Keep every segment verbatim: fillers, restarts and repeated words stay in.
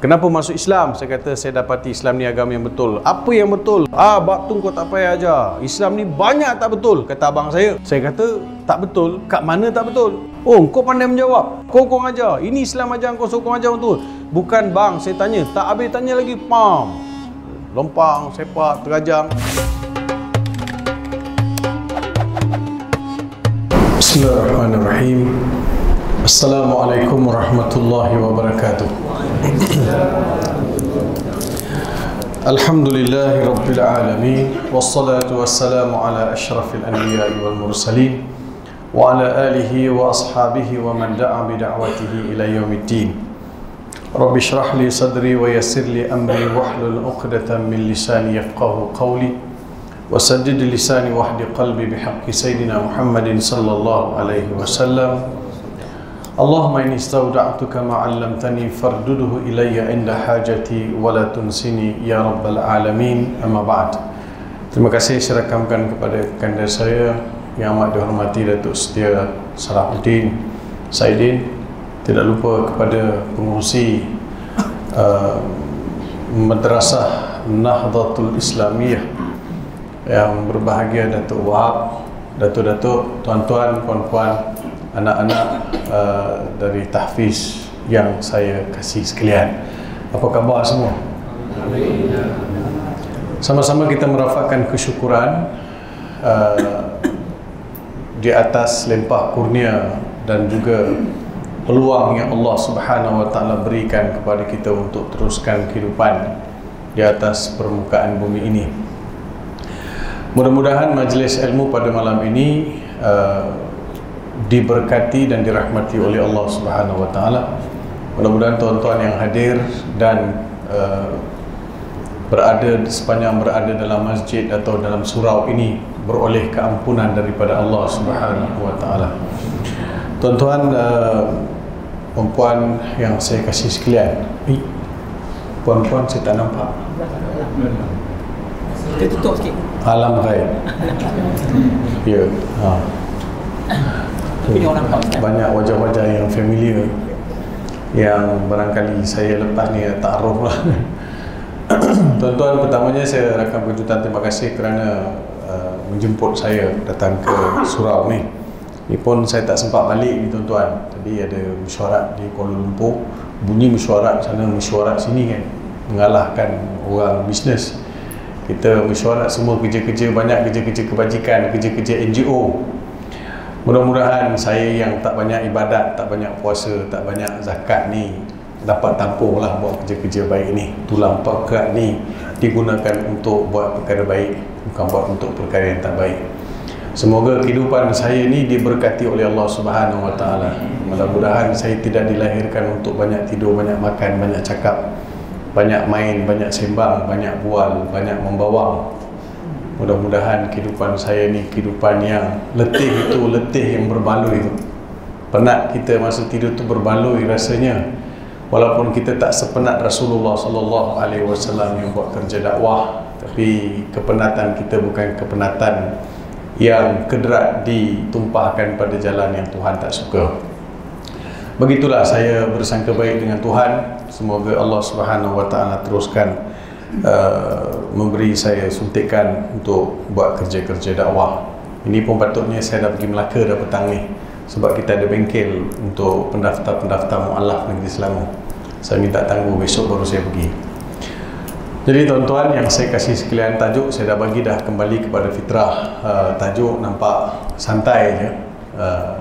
Kenapa masuk Islam? Saya kata, saya dapati Islam ni agama yang betul. Apa yang betul? Ah, bab tu kau tak payah ajar. Islam ni banyak tak betul, kata abang saya. Saya kata, tak betul? Kat mana tak betul? Oh, kau pandai menjawab. Kau kau ajar. Ini Islam ajar kau, so kau ajar betul. Bukan bang, saya tanya. Tak habis tanya lagi, pam. Lompang, sepak, terajang. Bismillahirrahmanirrahim. Assalamualaikum warahmatullahi wabarakatuh. Alhamdulillahi rabbil alamin, wassalatu wassalamu ala asyrafil anbiya'i wal mursalin wa ala alihi wa ashabihi wa man da'a bi da'watihi ila yaumiddin. Rabbi shrah li sadri wa yassir li amri wahlul 'uqdatam min lisani yafqahu qawli wa saddid lisani wahdi qalbi bihaqqi sayyidina Muhammadin sallallahu alaihi wasallam. Allahumma inni istawda'tuka ma 'allamtani farduduhu ilayya inda hajati wa la tunsini ya rabbal alamin. Amma ba'd. Terima kasih saya rakamkan kepada kanda saya yang amat dihormati Datuk Setia Sarapudin Sahidin, tidak lupa kepada pengurusi uh, Madrasah Nahdhatul Islamiyah yang berbahagia Dato' Wahab, datuk-datuk, tuan-tuan, puan-puan, anak-anak uh, dari tahfiz yang saya kasih sekalian. Apa khabar semua? Sama-sama kita merafakkan kesyukuran uh, di atas lempah kurnia dan juga peluang yang Allah Subhanahu Wa Taala berikan kepada kita untuk teruskan kehidupan di atas permukaan bumi ini. Mudah-mudahan majlis ilmu pada malam ini uh, diberkati dan dirahmati oleh Allah Subhanahu Wa Taala. Mudah-mudahan tuan-tuan yang hadir dan uh, berada sepanjang berada dalam masjid atau dalam surau ini beroleh keampunan daripada Allah Subhanahu Wa Taala. Tuan-tuan, uh, perempuan yang saya kasih sekalian, eh, puan-puan saya tak nampak. Kita tutup sikit. Alam ghaib. Ya. Ha. Banyak wajah-wajah yang familiar yang barangkali saya lepas ni tak aruf lah. Tuan-tuan, pertamanya saya rakan kejutan terima kasih kerana uh, menjemput saya datang ke surau ni. Ni pun saya tak sempat balik ni tuan-tuan, tadi ada mesyuarat di Kuala Lumpur, bunyi mesyuarat sana mesyuarat sini kan, mengalahkan orang bisnes. Kita mesyuarat semua kerja-kerja, banyak kerja-kerja kebajikan, kerja-kerja N G O. Mudah-mudahan saya yang tak banyak ibadat, tak banyak puasa, tak banyak zakat ni dapat tampung lah buat kerja-kerja baik ni. Tulang pakat ni digunakan untuk buat perkara baik, bukan buat untuk perkara yang tak baik. Semoga kehidupan saya ni diberkati oleh Allah Subhanahu Wa Taala. Mudah-mudahan saya tidak dilahirkan untuk banyak tidur, banyak makan, banyak cakap, banyak main, banyak sembang, banyak bual, banyak membawang. Mudah-mudahan kehidupan saya ni kehidupan yang letih itu, letih yang berbaloi itu. Penat kita masa tidur tu berbaloi rasanya. Walaupun kita tak sepenat Rasulullah sallallahu alaihi wasallam yang buat kerja dakwah, tapi kepenatan kita bukan kepenatan yang kederat ditumpahkan pada jalan yang Tuhan tak suka. Begitulah saya bersangka baik dengan Tuhan. Semoga Allah Subhanahu Wa Taala teruskan Uh, memberi saya suntikan untuk buat kerja-kerja dakwah. Ini pun patutnya saya dah pergi Melaka dah petang ni, sebab kita ada bengkel untuk pendaftar-pendaftar mu'alaf negeri Selangor. Saya minta tangguh, besok baru saya pergi. Jadi tuan-tuan yang saya kasih sekalian, tajuk saya dah bagi dah, kembali kepada fitrah. uh, Tajuk nampak santai je. uh,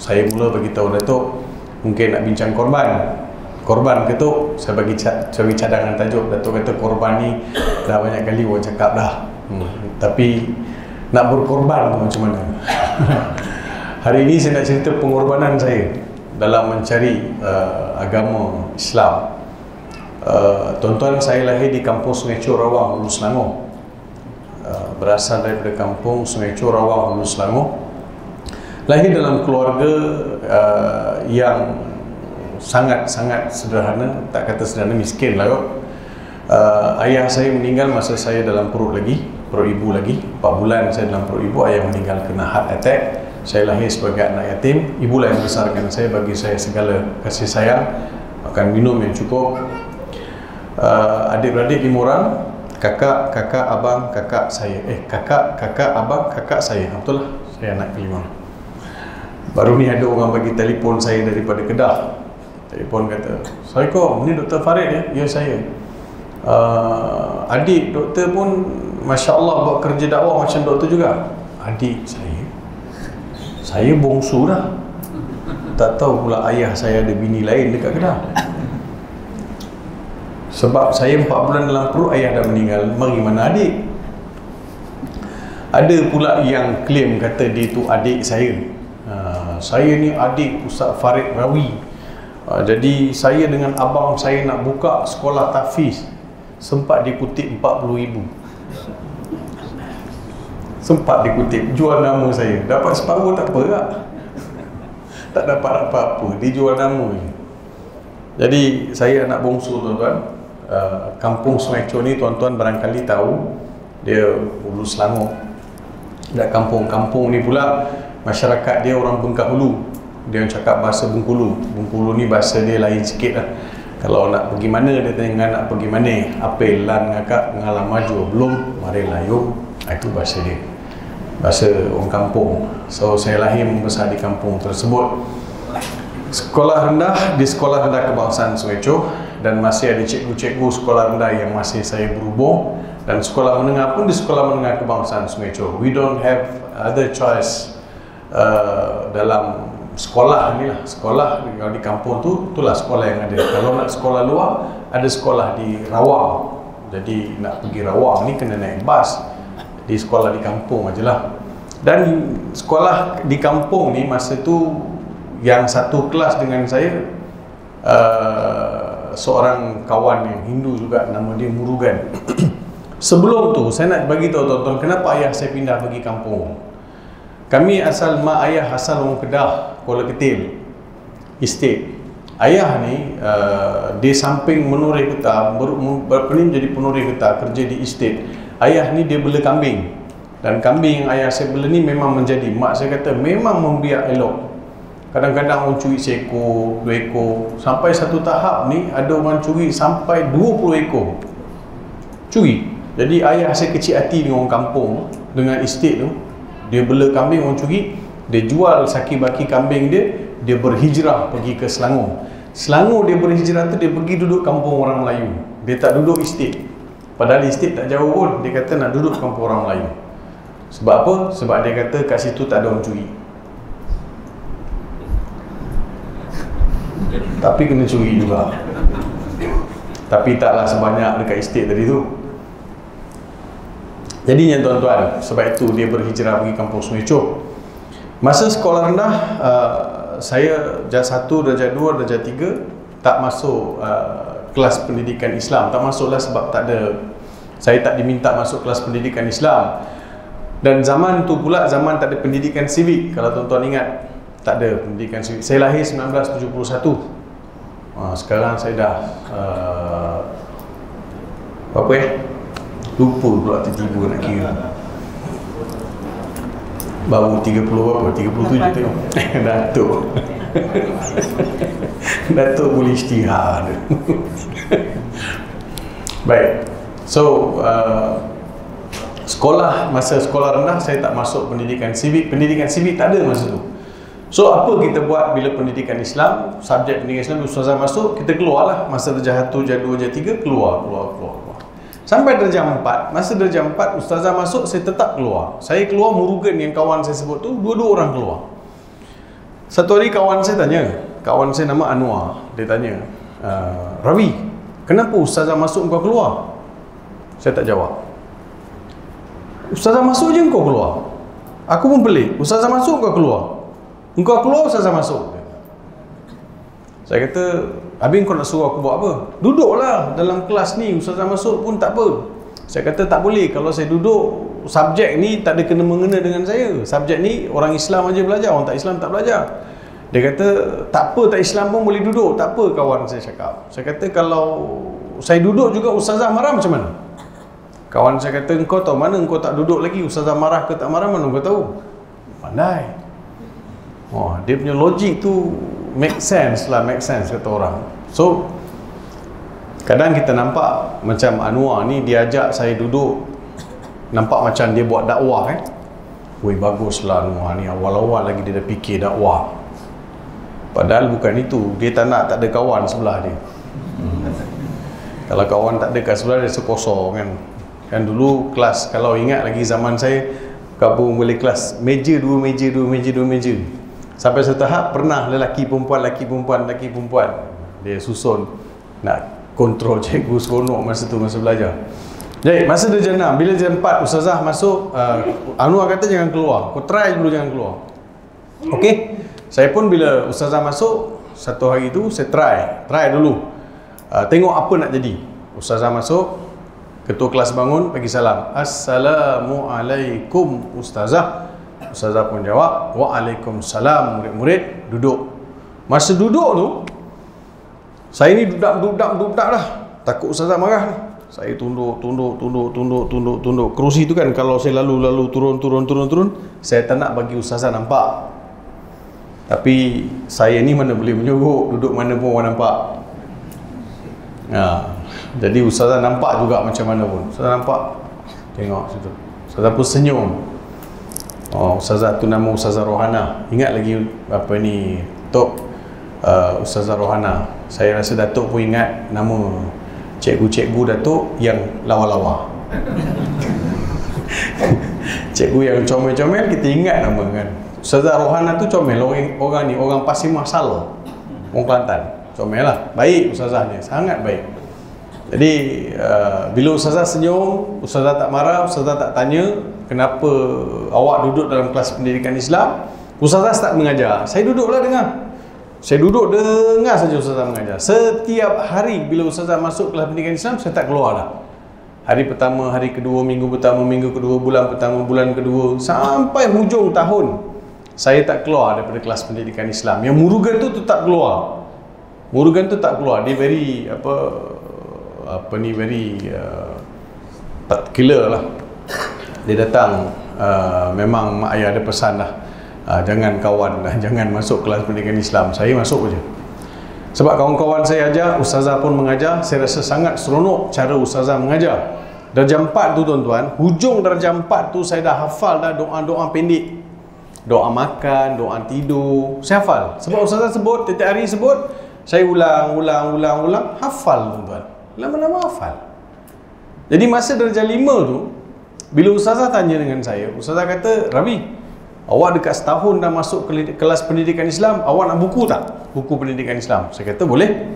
Saya mula bagi tahu Datuk mungkin nak bincang korban. Korban ke tu? Saya bagi, ca saya bagi cadangan tajuk. Datuk kata korban ni dah banyak kali orang cakap dah, hmm. tapi nak berkorban macam mana? Hari ini saya nak cerita pengorbanan saya dalam mencari uh, agama Islam. uh, Tuan-tuan, saya lahir di kampung Sungai Choh, Rawang Ulu Selangor. uh, Berasal daripada kampung Sungai Choh, Rawang Ulu Selangor. Lahir dalam keluarga uh, yang sangat-sangat sederhana, tak kata sederhana, miskin lah kot. Uh, ayah saya meninggal masa saya dalam perut lagi, perut ibu lagi. empat bulan saya dalam perut ibu, ayah meninggal kena heart attack. Saya lahir sebagai anak yatim. Ibulah yang besarkan saya, bagi saya segala kasih sayang, makan minum yang cukup. uh, adik-beradik lima orang, kakak, kakak, abang, kakak saya. Eh, kakak, kakak, abang, kakak saya. Betul lah, saya anak kelima. Baru ni ada orang bagi telefon saya daripada Kedah. Telefon kata, "Assalamualaikum, ni Doktor Farid ya?" "Ya, saya." Uh, adik doktor pun Masya Allah buat kerja dakwah macam doktor juga. Adik saya. Saya bongsu dah. Tak tahu pula ayah saya ada bini lain dekat Kedah. Sebab saya empat bulan dalam perut, ayah dah meninggal. Mari mana adik? Ada pula yang claim kata dia tu adik saya. Uh, saya ni adik Ustaz Farid Rawi. Uh, jadi saya dengan abang saya nak buka sekolah tahfiz. Sempat dikutip empat puluh ribu. Sempat dikutip, jual nama saya. Dapat separuh tak apa tak? Tak dapat apa-apa, dia jual nama je. Jadi saya anak bongsu tuan-tuan. Uh, kampung Sungai Choh ni tuan-tuan barangkali tahu, dia Ulu Selangor. Dan kampung-kampung ni pula masyarakat dia orang Bengkulu. Dia cakap bahasa Bengkulu. Bengkulu ni bahasa dia lain sikit lah. Kalau nak pergi mana dia tanya nak pergi mana, apel lan ngakak ngalah maju belum mari layu. Itu bahasa dia, bahasa orang kampung. So saya lahir membesar di kampung tersebut. Sekolah rendah di Sekolah Rendah Kebangsaan Sungai Choh, dan masih ada cikgu-cikgu sekolah rendah yang masih saya berhubung, dan sekolah menengah pun di Sekolah Menengah Kebangsaan Sungai Choh. We don't have other choice uh, dalam sekolah ni lah. Sekolah kalau di kampung tu, itulah sekolah yang ada. Kalau nak sekolah luar, ada sekolah di Rawang. Jadi nak pergi Rawang ni kena naik bas. Di sekolah di kampung aje lah. Dan sekolah di kampung ni masa tu yang satu kelas dengan saya, uh, seorang kawan yang Hindu juga, nama dia Murugan. Sebelum tu saya nak bagi tahu tuan-tuan kenapa ayah saya pindah pergi kampung. Kami asal, mak ayah asal orang Kedah, Kuala Ketil estate. Ayah ni uh, dia samping menurih getah, berpening jadi penurih getah, kerja di estate. Ayah ni dia bela kambing, dan kambing yang ayah saya bela ni memang menjadi, mak saya kata memang membiak elok. Kadang-kadang orang curi seekor, dua ekor. Sampai satu tahap ni ada orang curi sampai dua puluh ekor. Curi. Jadi ayah saya kecil hati dengan orang kampung, dengan estate tu. Dia bela kambing, orang curi, dia jual saki baki kambing dia, dia berhijrah pergi ke Selangor. Selangor dia berhijrah tu, dia pergi duduk kampung orang Melayu. Dia tak duduk estate. Padahal estate tak jauh pun, dia kata nak duduk kampung orang Melayu. Sebab apa? Sebab dia kata kat situ tak ada orang curi. Tapi kena curi juga. Tapi taklah sebanyak dekat estate tadi tu. Jadinya tuan-tuan, sebab itu dia berhijrah pergi kampung Sungai Choh. Masa sekolah rendah, uh, saya darjah satu, darjah dua, darjah tiga tak masuk uh, kelas pendidikan Islam. Tak masuklah sebab tak ada, saya tak diminta masuk kelas pendidikan Islam. Dan zaman tu pula zaman tak ada pendidikan civic. Kalau tuan-tuan ingat, tak ada pendidikan civic. Saya lahir seribu sembilan ratus tujuh puluh satu. Ha, sekarang saya dah uh, apa eh? Lupa pula tiba-tiba nak kira. Baru tiga puluh apa? tiga puluh tujuh tengok. Datuk. Datuk boleh istihar. Baik. So, uh, sekolah, masa sekolah rendah saya tak masuk pendidikan civic. Pendidikan civic tak ada masa tu. So apa kita buat bila pendidikan Islam, subjek pendidikan Islam, ustazah masuk, kita keluarlah. Masa darjah satu, darjah dua, darjah tiga keluar, keluar, keluar, keluar. Sampai darjah empat, masa darjah empat ustazah masuk, saya tetap keluar. Saya keluar, Murugan yang kawan saya sebut tu, dua-dua orang keluar. Satu hari kawan saya tanya, kawan saya nama Anwar, dia tanya, "Rawi, kenapa ustazah masuk kau keluar?" Saya tak jawab. "Ustazah masuk je kau keluar." Aku pun pelik. "Ustazah masuk kau keluar. Engkau keluar, ustazah masuk." Saya kata, "Habis kau nak suruh aku buat apa? Duduklah dalam kelas ni, ustazah masuk pun tak apa." Saya kata, "Tak boleh. Kalau saya duduk, subjek ni tak ada kena-mengena dengan saya. Subjek ni orang Islam aja belajar, orang tak Islam tak belajar." Dia kata, "Tak apa, tak Islam pun boleh duduk. Tak apa," kawan saya cakap. Saya kata, "Kalau saya duduk juga, ustazah marah macam mana?" Kawan saya kata, "Engkau tahu mana engkau tak duduk lagi? Ustazah marah ke tak marah, mana kau tahu?" Pandai. Oh, dia punya logik tu make sense lah, make sense kata orang. So Kadang kita nampak macam Anwar ni, dia ajak saya duduk, nampak macam dia buat dakwah kan. Weh, baguslah Anwar ni, awal-awal lagi dia dah fikir dakwah. Padahal bukan itu, dia tak nak, tak ada kawan sebelah dia. hmm. Kalau kawan tak ada kat sebelah, dia sekosong kan. Kan dulu kelas, kalau ingat lagi zaman saya, kabung boleh kelas meja, dua meja, dua meja, dua meja. Sampai satu tahap pernah lelaki perempuan, lelaki perempuan, lelaki perempuan. Dia susun nak kontrol cikgu, seronok masa tu masa belajar. Jadi masa dia jenam, bila dia empat, ustazah masuk, uh, Anwar kata jangan keluar, kau try dulu jangan keluar. Okey, saya pun bila ustazah masuk satu hari tu, saya try try dulu, uh, tengok apa nak jadi. Ustazah masuk, ketua kelas bangun, bagi salam, assalamualaikum ustazah. Ustazah pun jawab, waalaikumsalam murid-murid. Duduk. Masa duduk tu, saya ni dudak-dudak-dudak lah, takut ustazah marah lah. Saya tunduk, tunduk, tunduk, tunduk, tunduk, tunduk. Kerusi tu kan, kalau saya lalu-lalu turun, turun, turun, turun, saya tak nak bagi ustazah nampak. Tapi saya ni mana boleh menyogok, duduk mana pun orang nampak. Ha. Jadi ustazah nampak juga macam mana pun. Ustazah nampak, tengok situ. Ustazah pun senyum. Oh, ustazah tu nama Ustazah Rohana. Ingat lagi apa ni, Tok uh, Ustazah Rohana. Saya rasa Datuk pun ingat nama cikgu-cikgu Datuk yang lawa-lawa. Cikgu yang comel-comel, kita ingat nama kan. Ustazah Rohana tu comel, orang, orang ni, orang Pasir Masal, orang Kelantan, comel lah. Baik ustazah ni, sangat baik. Jadi uh, bila ustazah senyum, ustazah tak marah, ustazah tak tanya kenapa awak duduk dalam kelas pendidikan Islam. Ustazah start mengajar, saya duduklah dengar. Saya duduk dengar saja ustazah mengajar. Setiap hari bila ustazah masuk kelas pendidikan Islam, saya tak keluar dah. Hari pertama, hari kedua, minggu pertama, minggu kedua, bulan pertama, bulan kedua, sampai hujung tahun, saya tak keluar daripada kelas pendidikan Islam. Yang Murugan tu, tu tak keluar. Murugan tu tak keluar. Dia very apa apa ni, very uh, particular lah. Dia datang, uh, memang mak ayah ada pesan lah. Ha, jangan kawan, jangan masuk kelas pendidikan Islam. Saya masuk saja. Sebab kawan-kawan saya ajar, ustazah pun mengajar. Saya rasa sangat seronok cara ustazah mengajar. Darjah empat tu tuan-tuan, hujung darjah empat tu saya dah hafal dah doa-doa pendek. Doa makan, doa tidur, saya hafal. Sebab ustazah sebut, tiap hari sebut, saya ulang, ulang, ulang, ulang, hafal tuan-tuan. Lama-lama hafal. Jadi masa darjah lima tu, bila ustazah tanya dengan saya, ustazah kata, Rabi, awak dekat setahun dah masuk kelas pendidikan Islam, awak nak buku tak? Buku pendidikan Islam. Saya kata boleh.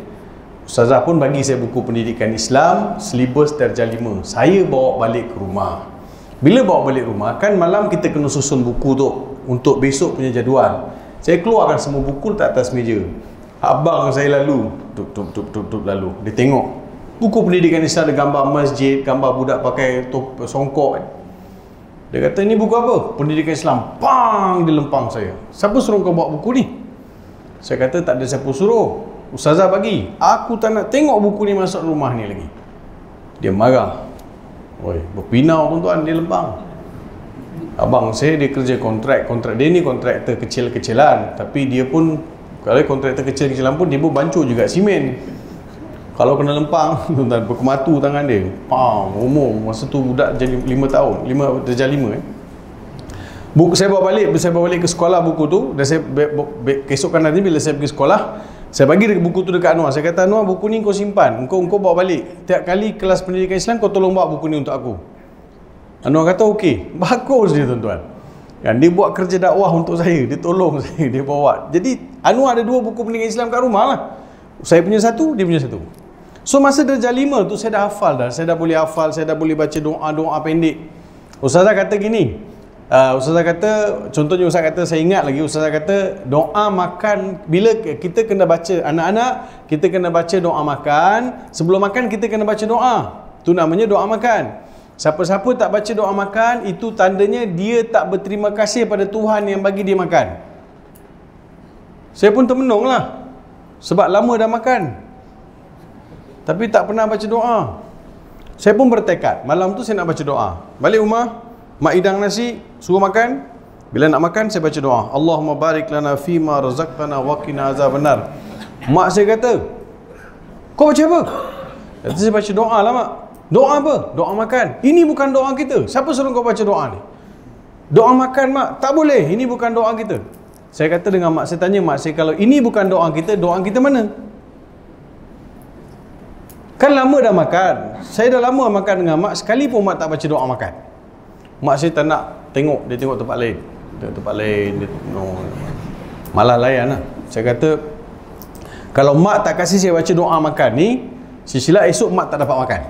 Ustazah pun bagi saya buku pendidikan Islam, silibus darjah lima. Saya bawa balik ke rumah. Bila bawa balik rumah, kan malam kita kena susun buku tu untuk besok punya jadual. Saya keluarkan semua buku letak atas meja. Abang saya lalu, tup tup tup tup tup lalu. Dia tengok. Buku pendidikan Islam ada gambar masjid, gambar budak pakai songkok kan. Dia kata, ini buku apa? Pendidikan Islam. Pang! Dia lempang saya. Siapa suruh kau bawa buku ni? Saya kata, tak ada siapa suruh. Ustazah bagi. Aku tak nak tengok buku ni masuk rumah ni lagi. Dia marah. Oi, berpinau tuan-tuan. Dia lempang. Abang saya, dia kerja kontrak. Kontrak dia ni kontraktor kecil-kecilan. Tapi dia pun, kalau kontraktor kecil-kecilan pun, dia pun bancuh juga simen. Kalau kena lempang, tuan-tuan, berkematu tangan dia. Pam, umur masa tu budak jadi lima tahun, lima darjah lima eh. Buku saya bawa balik, saya bawa balik ke sekolah buku tu, dan saya keesokan nanti bila saya pergi sekolah, saya bagi buku tu dekat Anwar. Saya kata, Anwar, buku ni kau simpan, kau kau bawa balik. Tiap kali kelas pendidikan Islam kau tolong bawa buku ni untuk aku. Anwar kata, okey. Bagus dia tuan-tuan. Dan dia buat kerja dakwah untuk saya, dia tolong saya, dia bawa. Jadi Anwar ada dua buku pendidikan Islam kat rumah lah. Saya punya satu, dia punya satu. So masa darjah lima tu saya dah hafal dah. Saya dah boleh hafal, saya dah boleh baca doa-doa pendek. Ustazah kata gini, uh, Ustazah kata, contohnya Ustazah kata, saya ingat lagi, Ustazah kata, doa makan, bila kita kena baca, anak-anak, kita kena baca doa makan. Sebelum makan, kita kena baca doa. Itu namanya doa makan. Siapa-siapa tak baca doa makan, itu tandanya dia tak berterima kasih pada Tuhan yang bagi dia makan. Saya pun termenung lah, sebab lama dah makan tapi tak pernah baca doa. Saya pun bertekad, malam tu saya nak baca doa. Balik rumah, mak hidang nasi, suruh makan. Bila nak makan, saya baca doa. Allahumma barik lana fima razaqtana wa qina azabannar. Mak saya kata, kau baca apa? Lepas tu saya baca doa lah, mak. Doa apa? Doa makan. Ini bukan doa kita. Siapa suruh kau baca doa ni? Doa makan, mak. Tak boleh. Ini bukan doa kita. Saya kata dengan mak saya, tanya mak saya, kalau ini bukan doa kita, doa kita mana? Kan lama dah makan. Saya dah lama makan dengan mak. Sekali pun mak tak baca doa makan. Mak saya tak nak tengok. Dia tengok tempat lain. Tengok tempat lain. Dia, no. Malah layan lah. Saya kata, kalau mak tak kasih saya baca doa makan ni, sila esok mak tak dapat makan.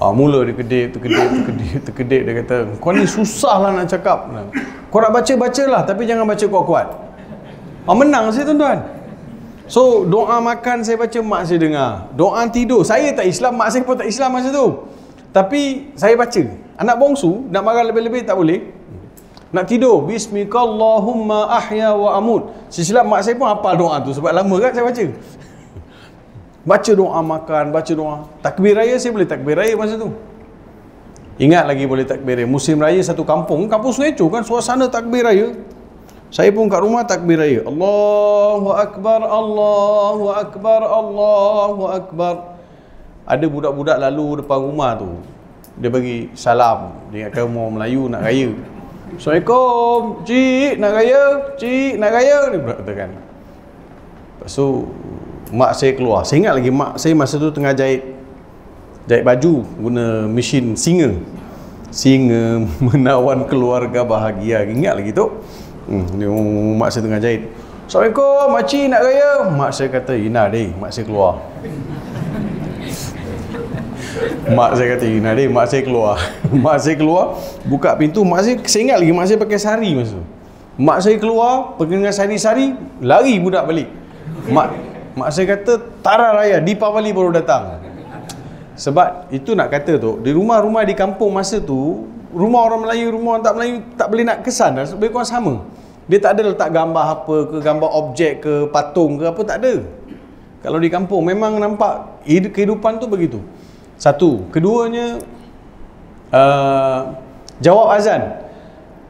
Ah, mula dia kedip, terkedip, terkedip, terkedip. Dia kata, kau ni susah lah nak cakap. Kau nak baca, bacalah. Tapi jangan baca kuat-kuat. Ah, menang saya, tuan-tuan. So, doa makan saya baca, mak saya dengar. Doa tidur. Saya tak Islam, mak saya pun tak Islam masa tu. Tapi, saya baca. Anak bongsu, nak marah lebih-lebih tak boleh. Nak tidur, bismikallahumma ahya wa amut. Silap mak saya pun hafal doa tu. Sebab lama kan saya baca. Baca doa makan, baca doa takbir raya. Saya boleh takbir raya masa tu. Ingat lagi boleh takbir raya. Musim raya satu kampung, kampung Sungai Choh kan, suasana takbir raya. Saya pun kat rumah takbir raya. Allahu Akbar, Allahu Akbar, Allahu Akbar. Ada budak-budak lalu depan rumah tu, dia bagi salam. Dia ingatkan orang Melayu nak raya. Assalamualaikum, cik nak raya, cik nak raya. Dia pula katakan. Lepas tu mak saya keluar. Saya ingat lagi, mak saya masa tu tengah jahit jahit baju guna mesin singa. Singa menawan keluarga bahagia. Ingat lagi tu. Hmm, mak saya tengah jahit. Assalamualaikum, makcik nak raya. Mak saya kata, Ina deh. Mak saya keluar. Mak saya kata, Ina deh. Mak saya keluar. Mak saya keluar, buka pintu. Mak saya, saya ingat lagi, mak saya pakai sari masa tu. Mak saya keluar, pergi dengan sari-sari, lari budak balik. Mak Mak saya kata, tara raya, Deepavali baru datang. Sebab itu nak kata tu, di rumah-rumah di kampung masa tu, rumah orang Melayu, rumah orang tak Melayu, tak boleh nak kesan dah, lebih kurang sama. Dia tak ada letak gambar apa ke, gambar objek ke, patung ke, apa tak ada. Kalau di kampung, memang nampak kehidupan tu begitu. Satu, keduanya uh, jawab azan.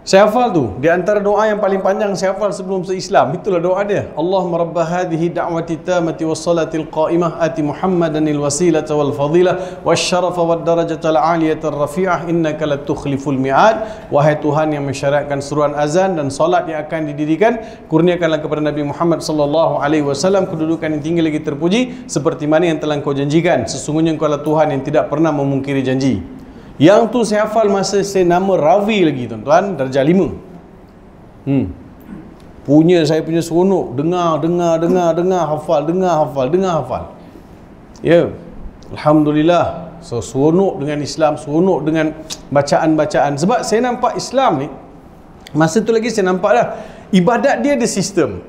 Saya hafal tu, di antara doa yang paling panjang saya hafal sebelum se-Islam. Itulah doa dia. Allahumma rabba hadhihi da'wati tamati wassalatil qa'imah ati Muhammadanil wasilata wal fadilah wasyarafa wad darajatal 'aliyatir rafi'ah innaka latukhliful mi'ad. Wahai Tuhan yang mensyariatkan seruan azan dan solat yang akan didirikan, kurniakanlah kepada Nabi Muhammad sallallahu alaihi wasallam kedudukan yang tinggi lagi terpuji seperti mana yang telah Kau janjikan. Sesungguhnya Engkau adalah Tuhan yang tidak pernah memungkiri janji. Yang tu saya hafal masa saya nama rawi lagi, tuan-tuan, darjah lima. Hmm. Punya saya punya seronok. Dengar, dengar, dengar, dengar, hafal, dengar, hafal, dengar, hafal. Ya. Yeah. Alhamdulillah. So, seronok dengan Islam, seronok dengan bacaan-bacaan. Sebab saya nampak Islam ni, masa tu lagi saya nampak dah, ibadat dia ada sistem.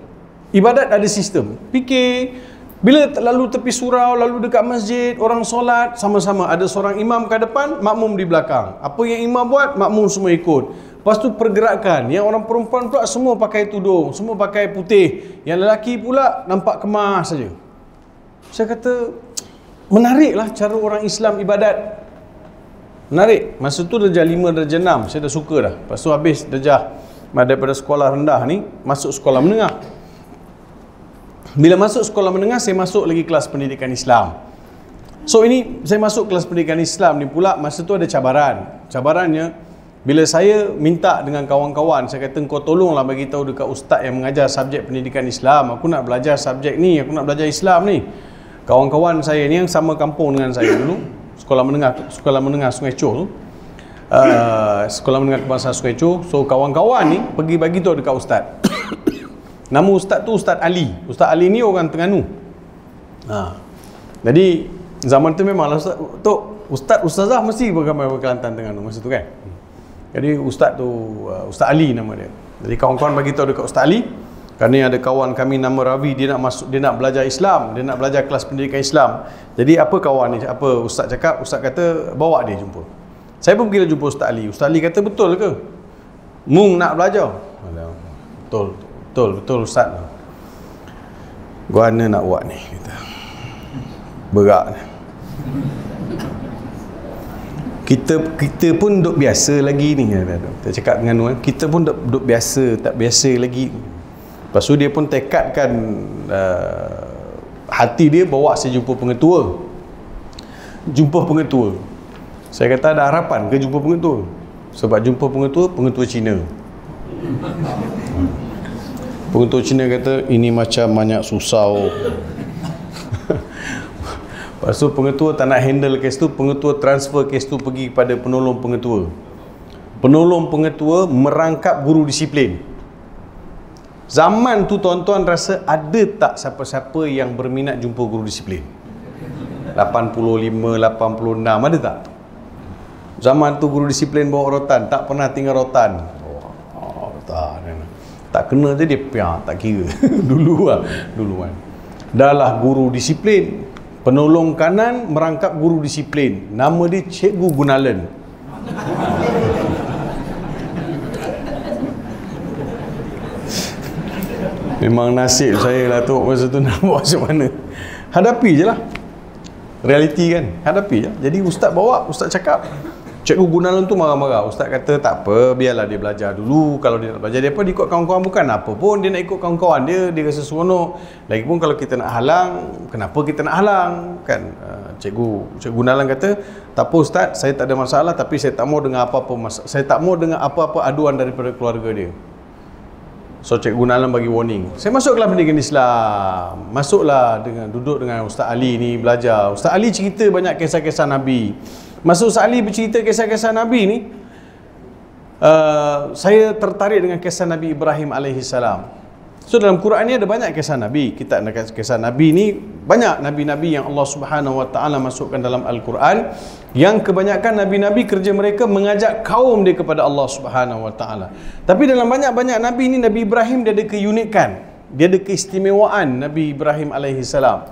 Ibadat ada sistem. Fikir. Bila lalu tepi surau, lalu dekat masjid, orang solat, sama-sama. Ada seorang imam ke depan, makmum di belakang. Apa yang imam buat, makmum semua ikut. Lepas tu pergerakan. Yang orang perempuan pula semua pakai tudung, semua pakai putih. Yang lelaki pula nampak kemas saja. Saya kata, menariklah cara orang Islam ibadat. Menarik. Masa tu darjah lima, darjah enam. Saya dah suka dah. Lepas tu habis darjah daripada sekolah rendah ni, masuk sekolah menengah. Bila masuk sekolah menengah, saya masuk lagi kelas pendidikan Islam. So ini, saya masuk kelas pendidikan Islam ni pula, masa tu ada cabaran. Cabarannya, bila saya minta dengan kawan-kawan, saya kata, kau tolonglah bagi tahu dekat ustaz yang mengajar subjek pendidikan Islam, aku nak belajar subjek ni, aku nak belajar Islam ni. Kawan-kawan saya ni yang sama kampung dengan saya dulu, sekolah menengah sekolah menengah Sungai Choh tu, uh, sekolah menengah kebangsaan Sungai Choh. So kawan-kawan ni pergi bagi tahu dekat ustaz. Nama ustaz tu Ustaz Ali. Ustaz Ali ni orang Terengganu. Ha. Jadi zaman tu memanglah ustaz, tok ustaz ustazah mesti bergambar Kelantan Terengganu masa tu kan. Jadi ustaz tu Ustaz Ali nama dia. Jadi kawan-kawan bagi tahu dekat Ustaz Ali, kerana ada kawan kami nama Ravi, dia nak masuk, dia nak belajar Islam, dia nak belajar kelas pendidikan Islam. Jadi apa kawan ni, apa ustaz cakap, ustaz kata bawa dia jumpa. Saya pun pergilah jumpa Ustaz Ali. Ustaz Ali kata, betul ke mung nak belajar? Betul. Betul, betul ustaz. Guana nak buat ni kita. Berat. Kita kita pun duk biasa lagi ni. Kita cakap dengan orang, kita pun duk, duk biasa, tak biasa lagi. Lepas tu dia pun tekadkan uh, hati dia bawa saya jumpa pengetua. jumpa pengetua. Saya kata ada harapan ke jumpa pengetua? Sebab jumpa pengetua, pengetua Cina. Pengetua Cina kata ini macam banyak susau. Lepas tu pengetua tak nak handle kes tu, pengetua transfer kes tu pergi kepada penolong pengetua. Penolong pengetua merangkap guru disiplin. Zaman tu tuan-tuan rasa ada tak siapa-siapa yang berminat jumpa guru disiplin? lapan puluh lima, lapan puluh enam ada tak? Zaman tu guru disiplin bawa rotan, tak pernah tinggal rotan. Oh, oh, rotan. Tak kena je dia piak, tak kira. Dulu lah, dulu kan. Dah lah guru disiplin, penolong kanan merangkap guru disiplin. Nama dia Cikgu Gunalan. Memang nasib saya lah tu masa tu, nak buat macam mana. Hadapi je lah realiti kan, hadapi je. Jadi ustaz bawa, ustaz cakap. Cikgu Gunalan tu marah-marah. Ustaz kata tak apa, biarlah dia belajar dulu. Kalau dia nak belajar, dia apa, dia ikut kawan-kawan. Bukan apa pun dia nak ikut kawan-kawan dia, dia rasa seronok. Lagipun kalau kita nak halang, kenapa kita nak halang kan? Cikgu Cikgu Gunalan kata tak apa ustaz, saya tak ada masalah, tapi saya tak mau dengar apa-apa saya tak mau dengar apa-apa aduan daripada keluarga dia. So Cikgu Gunalan bagi warning. Saya masuklah pendidikan Islam. Masuklah dengan duduk dengan Ustaz Ali ni belajar. Ustaz Ali cerita banyak kisah-kisah Nabi. Masa Ustaz Ali bercerita kisah-kisah Nabi ni, uh, saya tertarik dengan kisah Nabi Ibrahim alaihi salam. So dalam Quran ni ada banyak kisah Nabi. Kita nak kisah Nabi ni banyak Nabi-Nabi yang Allah Subhanahu Wa Taala masukkan dalam Al-Quran. Yang kebanyakan Nabi-Nabi kerja mereka mengajak kaum dia kepada Allah Subhanahu Wa Taala. Tapi dalam banyak-banyak Nabi ni, Nabi Ibrahim dia ada keunikan, dia ada keistimewaan. Nabi Ibrahim alaihi salam,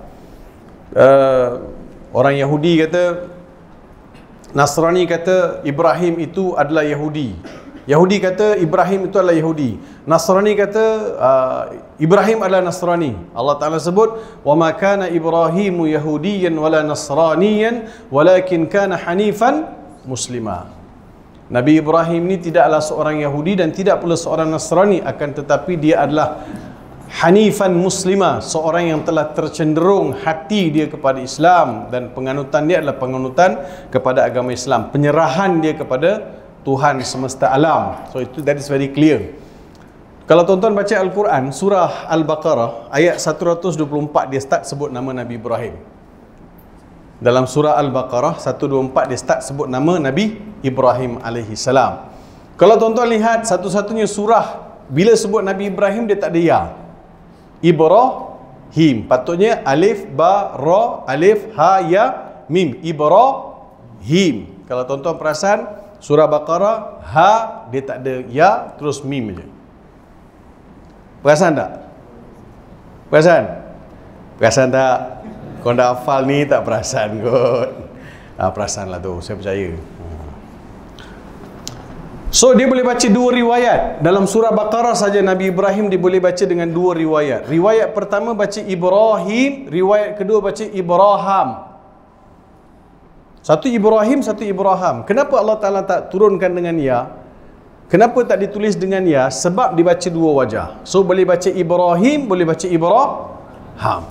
uh, orang Yahudi kata, Nasrani kata Ibrahim itu adalah Yahudi, Yahudi kata Ibrahim itu adalah Yahudi, Nasrani kata uh, Ibrahim adalah Nasrani. Allah Ta'ala sebut, "Wa ma kana Ibrahimu Yahudiyan wala Nasraniyan walakin kana hanifan muslima." Nabi Ibrahim ni tidaklah seorang Yahudi dan tidak pula seorang Nasrani, akan tetapi dia adalah hanifan muslima, seorang yang telah tercenderung hati dia kepada Islam dan penganutan dia adalah penganutan kepada agama Islam, penyerahan dia kepada Tuhan semesta alam. So itu, that is very clear. Kalau tuan-tuan baca Al-Quran, surah Al-Baqarah ayat seratus dua puluh empat, dia start sebut nama Nabi Ibrahim. Dalam surah Al-Baqarah seratus dua puluh empat, dia start sebut nama Nabi Ibrahim alaihi salam. Kalau tuan-tuan lihat, satu-satunya surah bila sebut Nabi Ibrahim dia tak ada ya, Ibrahim. Patutnya alif ba ra alif ha ya mim, Ibrahim. Kalau tuan-tuan perasan surah Baqarah, ha dia tak ada ya, terus mim je. Perasan tak? Perasan? Perasan tak? Kau dah hafal ni tak perasan kot. Ha, perasan lah tu, saya percaya. So dia boleh baca dua riwayat. Dalam surah Baqarah saja Nabi Ibrahim dia boleh baca dengan dua riwayat. Riwayat pertama baca Ibrahim, riwayat kedua baca Ibraham. Satu Ibrahim, satu Ibrahim. Kenapa Allah Ta'ala tak turunkan dengan ya? Kenapa tak ditulis dengan ya? Sebab dibaca dua wajah. So boleh baca Ibrahim, boleh baca Ibrahim.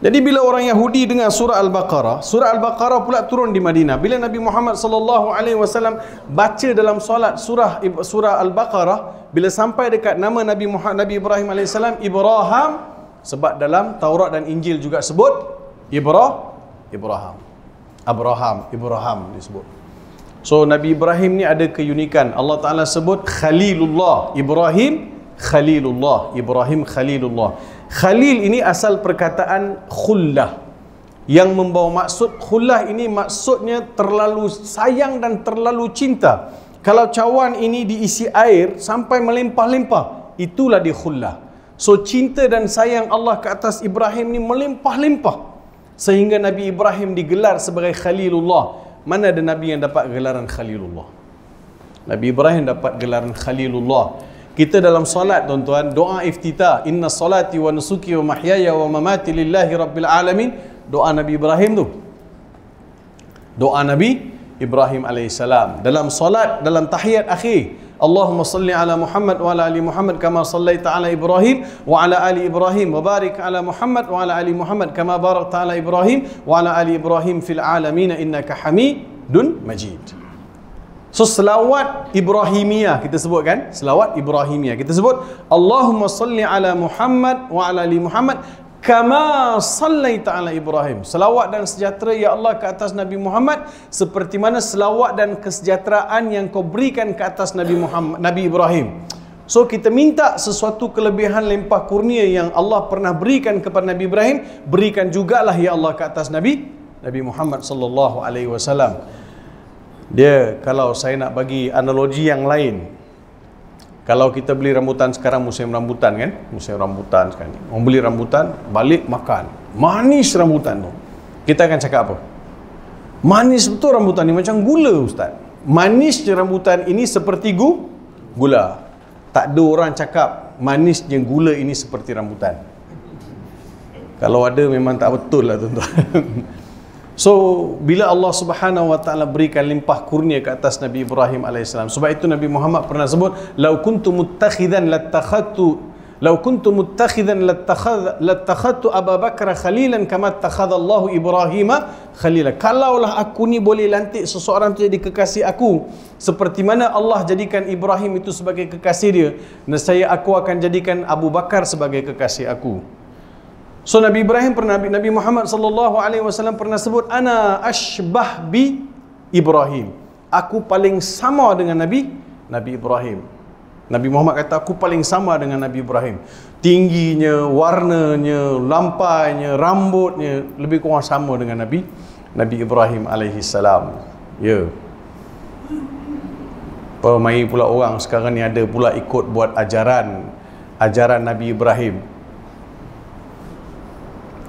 Jadi bila orang Yahudi dengar surah Al-Baqarah, surah Al-Baqarah pula turun di Madinah. Bila Nabi Muhammad sallallahu alaihi wasallam baca dalam solat surah surah Al-Baqarah, bila sampai dekat nama Nabi Muhammad, Nabi Ibrahim alaihi salam, Ibrahim, sebab dalam Taurat dan Injil juga sebut Ibrah Ibrahim. Abraham, Ibrahim disebut. So Nabi Ibrahim ni ada keunikan. Allah Ta'ala sebut Khalilullah, Ibrahim Khalilullah, Ibrahim Khalilullah. Khalil ini asal perkataan khullah, yang membawa maksud khullah ini maksudnya terlalu sayang dan terlalu cinta. Kalau cawan ini diisi air sampai melimpah-limpah, itulah dia khullah. So cinta dan sayang Allah ke atas Ibrahim ni melimpah-limpah, sehingga Nabi Ibrahim digelar sebagai Khalilullah. Mana ada Nabi yang dapat gelaran Khalilullah? Nabi Ibrahim dapat gelaran Khalilullah. Kita dalam solat tuan-tuan, doa iftitah, inna solati wa nusuki wa mahyaya wa mamati lillahi rabbil alamin, doa Nabi Ibrahim tu, doa Nabi Ibrahim alaihissalam. Dalam solat, dalam tahiyat akhir, Allahumma salli ala Muhammad wa ala ali Muhammad kama sallaita ala Ibrahim wa ala ali Ibrahim wa barik ala Muhammad wa ala ali Muhammad kama barakta ala Ibrahim wa ala ali Ibrahim fil alamin innaka Hamidun Majid. So selawat Ibrahimiyah kita sebut kan? Selawat Ibrahimiyah kita sebut Allahumma salli ala Muhammad wa ala ali Muhammad kama sallaita ala Ibrahim. Selawat dan sejahtera ya Allah ke atas Nabi Muhammad seperti mana selawat dan kesejahteraan yang kau berikan ke atas Nabi Muhammad, Nabi Ibrahim. So kita minta sesuatu kelebihan limpah kurnia yang Allah pernah berikan kepada Nabi Ibrahim, berikan jugalah ya Allah ke atas Nabi Nabi Muhammad sallallahu alaihi wasallam. Dia kalau saya nak bagi analogi yang lain, kalau kita beli rambutan, sekarang musim rambutan kan? Musim rambutan sekarang ni. Orang beli rambutan, balik makan. Manis rambutan tu. Kita akan cakap apa? Manis betul rambutan ni, macam gula Ustaz. Manisnya rambutan ini seperti gu? gula. Tak ada orang cakap manisnya gula ini seperti rambutan. Kalau ada memang tak betul lah tuan-tuan. So, bila Allah Subhanahu Wa Taala berikan limpah kurnia ke atas Nabi Ibrahim alaihissalam. Sebab itu Nabi Muhammad pernah sebut, "Lau kuntu muttakhidan lattakhadtu, lau kuntu muttakhidan lattakhad, lattakhadtu Abu Bakar khalilan kama takhadha Allah Ibrahim khalila." Kalaulah aku ni boleh lantik seseorang tu jadi kekasih aku, seperti mana Allah jadikan Ibrahim itu sebagai kekasih dia, nescaya aku akan jadikan Abu Bakar sebagai kekasih aku. So Nabi Ibrahim pernah, Nabi Muhammad sallallahu alaihi wasallam pernah sebut, ana ashbah bi Ibrahim. Aku paling sama dengan Nabi Nabi Ibrahim. Nabi Muhammad kata aku paling sama dengan Nabi Ibrahim. Tingginya, warnanya, lampainya, rambutnya lebih kurang sama dengan Nabi Nabi Ibrahim alaihi salam. Ya. Yeah. Pemain pula orang sekarang ni ada pula ikut buat ajaran ajaran Nabi Ibrahim.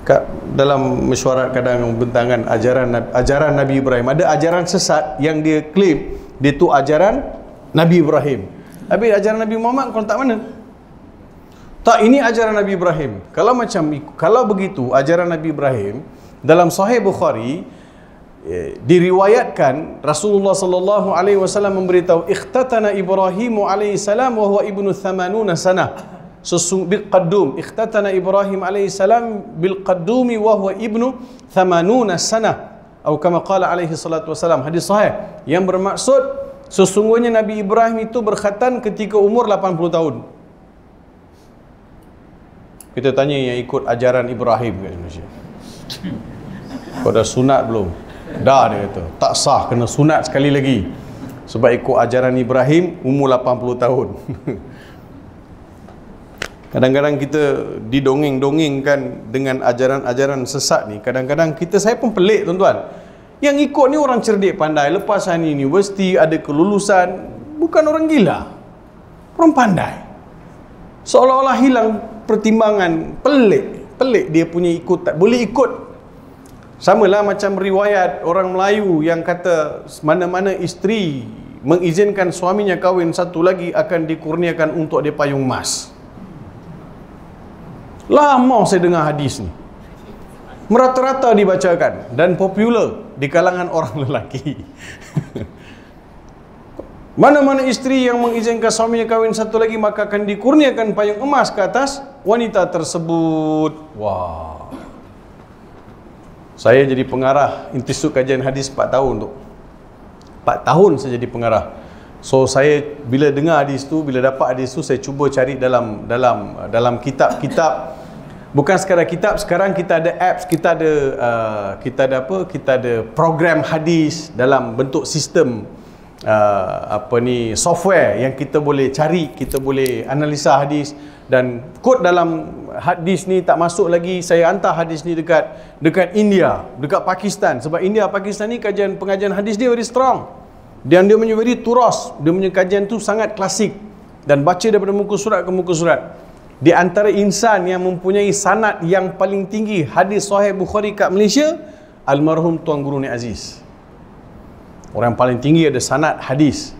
Kat dalam mesyuarat kadang bentangan ajaran ajaran Nabi Ibrahim, ada ajaran sesat yang dia claim dia tu ajaran Nabi Ibrahim, tapi ajaran Nabi Muhammad kontak mana? Tak, ini ajaran Nabi Ibrahim. Kalau macam kalau begitu ajaran Nabi Ibrahim, dalam Sahih Bukhari eh, diriwayatkan Rasulullah sallallahu alaihi wasallam memberitahu, ikhtatana Ibrahimu alaihi salam wa huwa ibnu thamanuna sanah. Sesungguh bil qaddum ikhtatana Ibrahim alaihi salam bil qaddumi wa huwa ibnu thamanuna sana atau kama qala alaihi salatu wasalam, hadis sahih yang bermaksud sesungguhnya Nabi Ibrahim itu berkhatan ketika umur lapan puluh tahun. Kita tanya yang ikut ajaran Ibrahim kat Malaysia, kau dah sunat belum? Dah, dia kata tak sah, kena sunat sekali lagi sebab ikut ajaran Ibrahim umur lapan puluh tahun. Kadang-kadang kita didongeng-dongengkan dengan ajaran-ajaran sesat ni. Kadang-kadang kita, saya pun pelik tuan-tuan. Yang ikut ni orang cerdik pandai. Lepas ni universiti, ada kelulusan. Bukan orang gila. Orang pandai. Seolah-olah hilang pertimbangan. Pelik. Pelik dia punya ikut. Tak boleh ikut. Sama lah macam riwayat orang Melayu yang kata mana-mana isteri mengizinkan suaminya kahwin, satu lagi akan dikurniakan untuk dia payung emas. Lama saya dengar hadis ni. Merata-rata dibacakan dan popular di kalangan orang lelaki. Mana-mana isteri yang mengizinkan suaminya kahwin satu lagi, maka akan dikurniakan payung emas ke atas wanita tersebut. Wah. Saya jadi pengarah Institut Kajian Hadis empat tahun tu. empat tahun saya jadi pengarah. So saya bila dengar hadis tu, bila dapat hadis tu, saya cuba cari dalam dalam dalam kitab-kitab. Bukan sekadar kitab, sekarang kita ada apps, kita ada uh, kita ada apa? Kita ada program hadis dalam bentuk sistem uh, apa ni, software yang kita boleh cari, kita boleh analisa hadis dan kod dalam hadis ni tak masuk lagi. Saya hantar hadis ni dekat dekat India, dekat Pakistan, sebab India Pakistan ni kajian pengajian hadis dia very strong. Dan dia punya very turas, dia punya kajian tu sangat klasik dan baca daripada muka surat ke muka surat. Di antara insan yang mempunyai sanad yang paling tinggi hadis Sahih Bukhari kat Malaysia, almarhum Tuan Guru Nek Aziz, orang yang paling tinggi ada sanad hadis.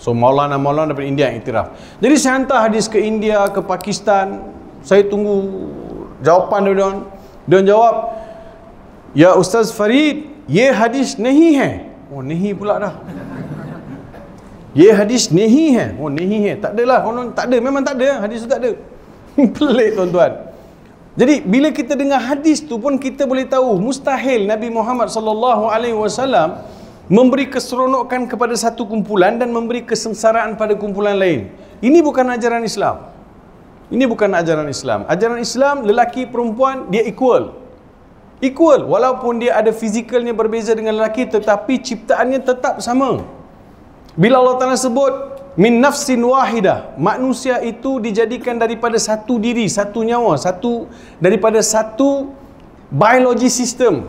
So maulana-maulana daripada India yang iktiraf. Jadi saya hantar hadis ke India, ke Pakistan, saya tunggu jawapan dia. Dia jawab, ya Ustaz Farid, ye hadis nahi hai. Oh, nahi pula dah. ये हदीस नहीं है, वो नहीं है, tak adalah, konon tak ada, memang tak ada, hadis tu tak ada. Pelik tuan-tuan. Jadi bila kita dengar hadis tu pun kita boleh tahu mustahil Nabi Muhammad sallallahu alaihi wasallam memberi keseronokan kepada satu kumpulan dan memberi kesengsaraan pada kumpulan lain. Ini bukan ajaran Islam. Ini bukan ajaran Islam. Ajaran Islam lelaki perempuan dia equal. Equal walaupun dia ada fizikalnya berbeza dengan lelaki tetapi ciptaannya tetap sama. Bila Allah Taala sebut min nafsin wahidah, manusia itu dijadikan daripada satu diri, satu nyawa, satu daripada satu biologi sistem.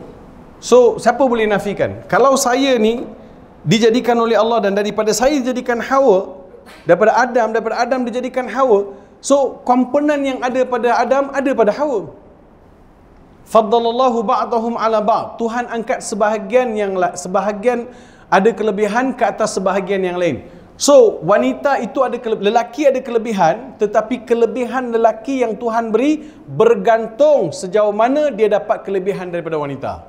So siapa boleh nafikan? Kalau saya ni dijadikan oleh Allah dan daripada saya dijadikan Hawa, daripada Adam, daripada Adam dijadikan Hawa, so komponen yang ada pada Adam ada pada Hawa. Faddalallahu ba'dahum ala ba'd. Tuhan angkat sebahagian yang sebahagian ada kelebihan ke atas sebahagian yang lain. So, wanita itu ada kelebihan, lelaki ada kelebihan, tetapi kelebihan lelaki yang Tuhan beri bergantung sejauh mana dia dapat kelebihan daripada wanita.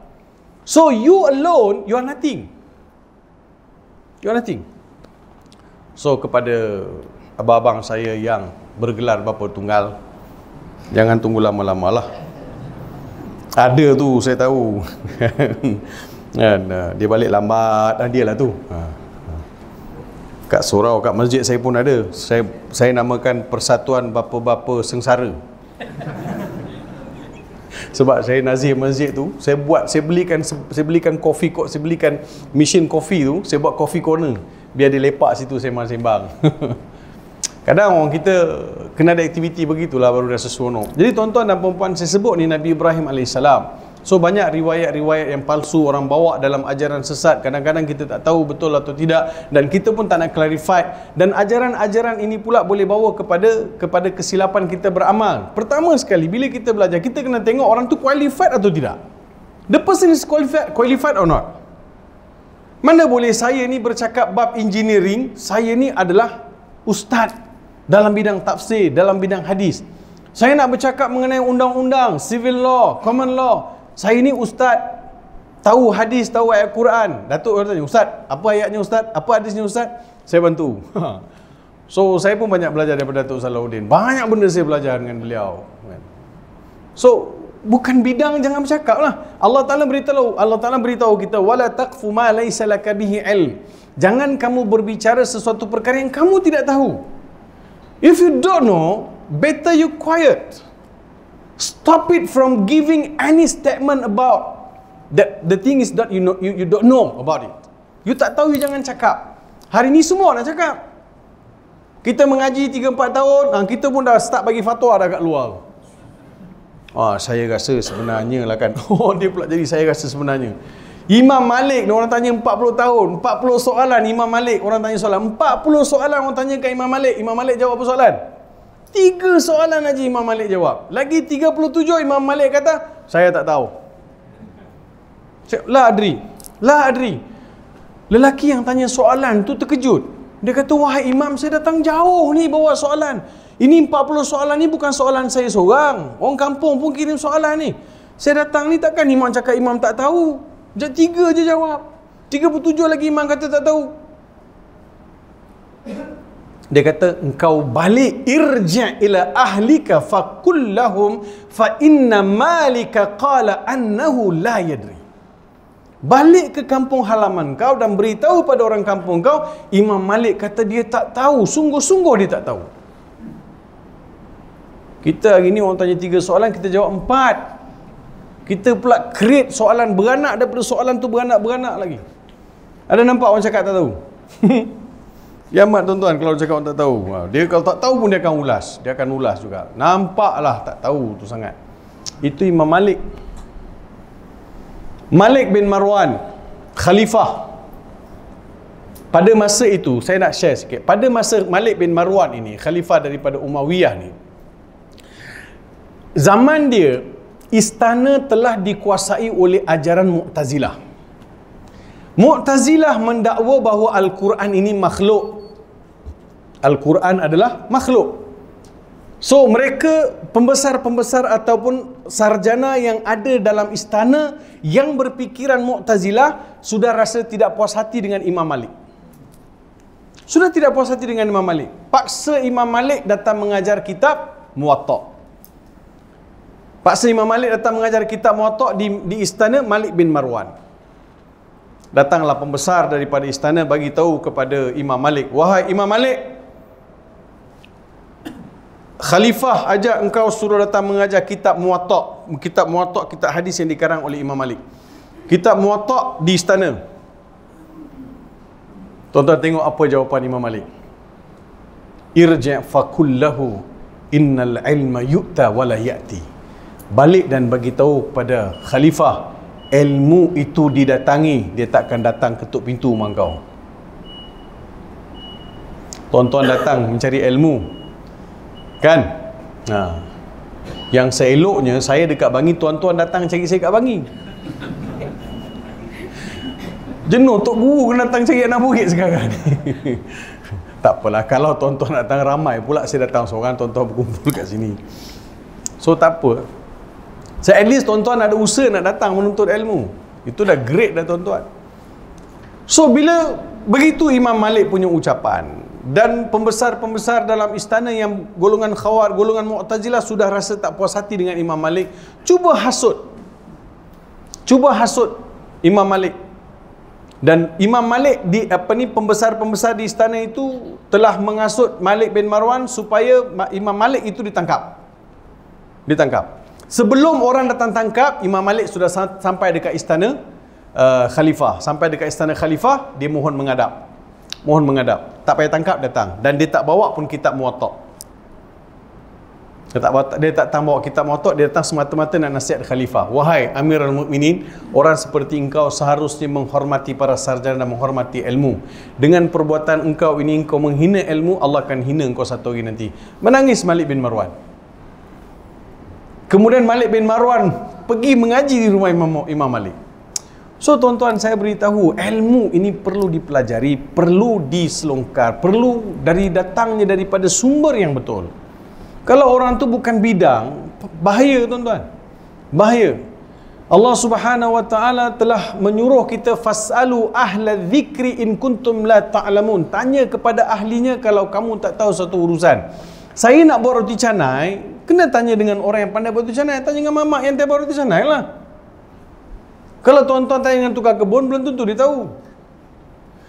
So, you alone, you are nothing. You are nothing. So, kepada abang-abang saya yang bergelar bapa tunggal, jangan tunggu lama-lama lah. Ada tu, saya tahu. Dia balik lambat, dia lah tu. Kat surau, kat masjid saya pun ada. Saya saya namakan Persatuan Bapa-Bapa Sengsara. Sebab saya nazir masjid tu, saya buat, saya belikan saya belikan kopi kok, saya belikan mesin kopi tu, saya buat kopi corner. Biar dia lepak situ sembang-sembang. Kadang orang kita kena ada aktiviti begitulah baru rasa seronok. Jadi tuan-tuan dan puan-puan, saya sebut ni Nabi Ibrahim alaihissalam. So banyak riwayat-riwayat yang palsu orang bawa dalam ajaran sesat. Kadang-kadang kita tak tahu betul atau tidak dan kita pun tak nak clarify. Dan ajaran-ajaran ini pula boleh bawa kepada kepada kesilapan kita beramal. Pertama sekali bila kita belajar, kita kena tengok orang tu qualified atau tidak. The person is qualified, qualified or not. Mana boleh saya ni bercakap bab engineering, saya ni adalah ustaz dalam bidang tafsir, dalam bidang hadis. Saya nak bercakap mengenai undang-undang, civil law, common law. Saya ni ustaz, tahu hadis, tahu ayat Quran. Datuk orang tanya, ustaz, apa ayatnya ustaz? Apa hadisnya ustaz? Saya bantu. So, saya pun banyak belajar daripada Datuk Salahuddin. Banyak benda saya belajar dengan beliau. So, bukan bidang jangan bercakap lah. Allah Ta'ala beritahu, Allah Ta'ala beritahu kita, wala taqfu ma laysa laka bihi ilm. Jangan kamu berbicara sesuatu perkara yang kamu tidak tahu. If you don't know, better you quiet. Stop it from giving any statement about that. The thing is that you know, you, you don't know about it. You tak tahu, you jangan cakap. Hari ni semua nak cakap. Kita mengaji tiga empat tahun, kita pun dah start bagi fatwa dah kat luar. Ah, saya rasa sebenarnya lah kan. Oh, dia pula jadi saya rasa sebenarnya. Imam Malik, orang tanya empat puluh tahun, empat puluh soalan Imam Malik. Orang tanya soalan empat puluh soalan orang tanya kat Imam Malik. Imam Malik jawab apa soalan? Tiga soalan aja Imam Malik jawab. Lagi tiga puluh tujuh Imam Malik kata, saya tak tahu. Lah Adri, lah Adri. Lelaki yang tanya soalan tu terkejut. Dia kata, wahai Imam, saya datang jauh ni bawa soalan. Ini empat puluh soalan ni bukan soalan saya seorang. Orang kampung pun kirim soalan ni. Saya datang ni takkan Imam cakap Imam tak tahu. Jadi tiga je jawab. tiga puluh tujuh lagi Imam kata tak tahu. Dia kata, engkau balik, irja' ila ahlika faqullahum fa inna malika qala annahu la yadri. Balik ke kampung halaman kau dan beritahu pada orang kampung kau, Imam Malik kata dia tak tahu, sungguh-sungguh dia tak tahu. Kita hari ni orang tanya tiga soalan, kita jawab empat. Kita pula create soalan beranak daripada soalan tu beranak-beranak lagi. Ada nampak orang cakap tak tahu? Kiamat tuan-tuan kalau cakap orang tak tahu. Dia kalau tak tahu pun dia akan ulas. Dia akan ulas juga. Nampaklah tak tahu tu sangat. Itu Imam Malik. Malik bin Marwan, khalifah. Pada masa itu, saya nak share sikit. Pada masa Malik bin Marwan ini, khalifah daripada Umayyah ni, zaman dia, istana telah dikuasai oleh ajaran Mu'tazilah. Mu'tazilah mendakwa bahawa Al-Quran ini makhluk. Al-Quran adalah makhluk. So, mereka pembesar-pembesar ataupun sarjana yang ada dalam istana yang berfikiran Mu'tazilah sudah rasa tidak puas hati dengan Imam Malik. Sudah tidak puas hati dengan Imam Malik. Paksa Imam Malik datang mengajar kitab Muwatta. Paksa Imam Malik datang mengajar kitab Muwatta di, di istana Malik bin Marwan. Datanglah pembesar daripada istana bagi tahu kepada Imam Malik, "Wahai Imam Malik, khalifah ajak engkau suruh datang mengajar kitab Muwatta." Kitab Muwatta, kitab hadis yang dikarang oleh Imam Malik. Kitab Muwatta di istana. Tuan-tuan tengok apa jawapan Imam Malik. Irji' fakullahu innal ilma yu'ta wala ya'ti. Balik dan bagi tahu kepada khalifah, ilmu itu didatangi, dia takkan datang ketuk pintu rumah kau. Tuan-tuan datang mencari ilmu, kan? Ha. Yang seeloknya saya dekat Bangi, tuan-tuan datang cari saya dekat Bangi. Jenuh, Tok Guru kena datang cari anak murid sekarang ni. Tak apalah, kalau tuan-tuan datang ramai pula, saya datang seorang, tuan-tuan berkumpul kat sini. So tak apa, so at least tuan-tuan ada usaha nak datang menuntut ilmu. Itu dah great dah tuan-tuan. So bila begitu Imam Malik punya ucapan, dan pembesar-pembesar dalam istana yang golongan khawar, golongan mu'tazilah sudah rasa tak puas hati dengan Imam Malik. Cuba hasut, cuba hasut Imam Malik. Dan Imam Malik di apa ni, pembesar-pembesar di istana itu telah mengasut Malik bin Marwan supaya Imam Malik itu ditangkap. Ditangkap. Sebelum orang datang tangkap, Imam Malik sudah sampai dekat istana uh, khalifah. Sampai dekat istana khalifah, dia mohon mengadap. Mohon mengadap. Tak payah tangkap, datang. Dan dia tak bawa pun kitab Muwatta. Dia tak bawa, dia tak bawa kitab Muwatta, dia datang semata-mata nak nasihat khalifah. "Wahai Amirul Mukminin, orang seperti engkau seharusnya menghormati para sarjana dan menghormati ilmu. Dengan perbuatan engkau ini, engkau menghina ilmu, Allah akan hina engkau satu hari nanti." Menangis Malik bin Marwan. Kemudian Malik bin Marwan pergi mengaji di rumah Imam, Imam Malik. So tuan-tuan, saya beritahu, ilmu ini perlu dipelajari, perlu diselongkar, perlu dari datangnya daripada sumber yang betul. Kalau orang tu bukan bidang, bahaya tuan-tuan, bahaya. Allah Subhanahu Wa Taala telah menyuruh kita, fasalu ahla dzikri in kuntum la ta'lamun. Tanya kepada ahlinya kalau kamu tak tahu satu urusan. Saya nak buat roti canai, kena tanya dengan orang yang pandai buat roti canai. Tanya dengan mamak yang tak buat roti canai lah. Kalau tuan-tuan tanya dengan tukang kebun, belum tentu dia tahu.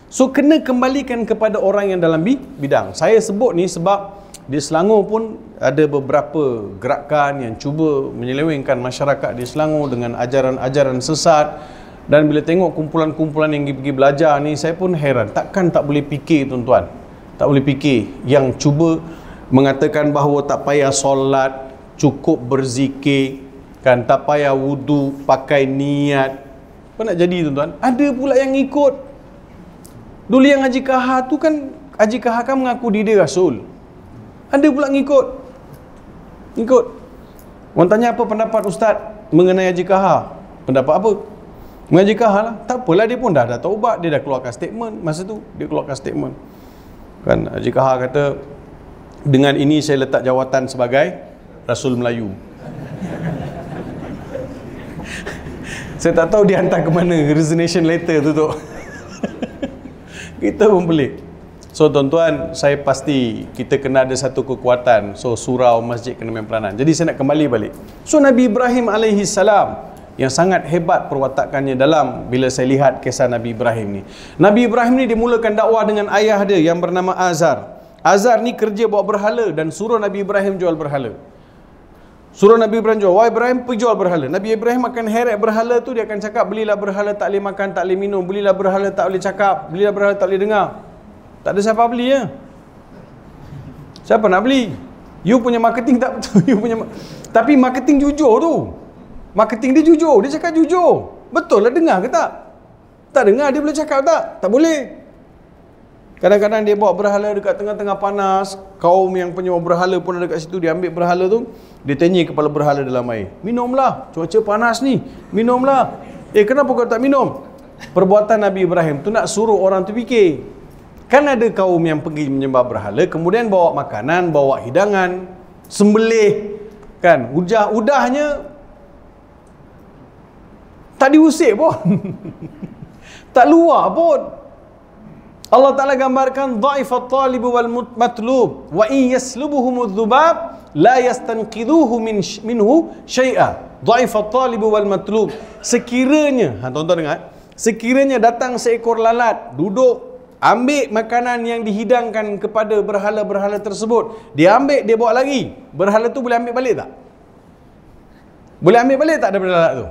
So, kena kembalikan kepada orang yang dalam bidang. Saya sebut ni sebab di Selangor pun ada beberapa gerakan yang cuba menyelewengkan masyarakat di Selangor dengan ajaran-ajaran sesat. Dan bila tengok kumpulan-kumpulan yang pergi belajar ni, saya pun heran. Takkan tak boleh fikir tuan-tuan. Tak boleh fikir. Yang cuba mengatakan bahawa tak payah solat, cukup berzikir, kan, tak payah wudu, pakai niat. Apa nak jadi tuan-tuan? Ada pula yang ikut. Dulu yang Haji Kahar tu kan, Haji Kahar kan mengaku diri dia Rasul. Ada pula ngikut. Ngikut. Orang tanya apa pendapat Ustaz mengenai Haji Kahar. Pendapat apa? Mengenai Haji Kahar lah. Tak apalah, dia pun dah dah taubat, dia dah keluarkan statement. Masa tu dia keluarkan statement. Kan, Haji Kahar kata, "Dengan ini saya letak jawatan sebagai Rasul Melayu." Saya tak tahu dia hantar ke mana resignation letter tu, Tok. Kita pun pelik. So tuan-tuan, saya pasti kita kena ada satu kekuatan. So surau, masjid kena main peranan. Jadi saya nak kembali balik. So Nabi Ibrahim alaihi salam yang sangat hebat perwatakannya dalam bila saya lihat kisah Nabi Ibrahim ni. Nabi Ibrahim ni dia mulakan dakwah dengan ayah dia yang bernama Azar. Azar ni kerja bawa berhala dan suruh Nabi Ibrahim jual berhala. Suruh Nabi Ibrahim jual, "Wahai Ibrahim, perjual berhala." Nabi Ibrahim akan heret berhala tu, dia akan cakap, "Belilah berhala tak boleh makan, tak boleh minum. Belilah berhala tak boleh cakap. Belilah berhala tak boleh dengar." Tak ada siapa beli ya. Siapa nak beli? You punya marketing tak betul. You punya ma Tapi marketing jujur tu. Marketing dia jujur. Dia cakap jujur. Betul lah, dengar ke tak? Tak dengar, dia boleh cakap tak? Tak boleh. Kadang-kadang dia bawa berhala dekat tengah-tengah panas. Kaum yang penyembah berhala pun ada dekat situ. Dia ambil berhala tu, dia tenyir kepala berhala dalam air. "Minumlah, cuaca panas ni. Minumlah." "Eh, kenapa kau tak minum?" Perbuatan Nabi Ibrahim tu nak suruh orang tu fikir. Kan ada kaum yang pergi menyembah berhala, kemudian bawa makanan, bawa hidangan, sembelih. Kan, udah-udahnya tak diusik pun. Tak luar pun. Allah Ta'ala gambarkan dha'ifat talibu wal matlub wa in yaslubuhumudz dzubab la yastanqidhuhu min minhu syai'a. Dha'ifat talibu wal matlub. Sekiranya, ha, tuan-tuan dengar, sekiranya datang seekor lalat duduk ambil makanan yang dihidangkan kepada berhala-berhala tersebut, dia ambil, dia bawa lagi, berhala tu boleh ambil balik tak? Boleh ambil balik tak daripada lalat tu?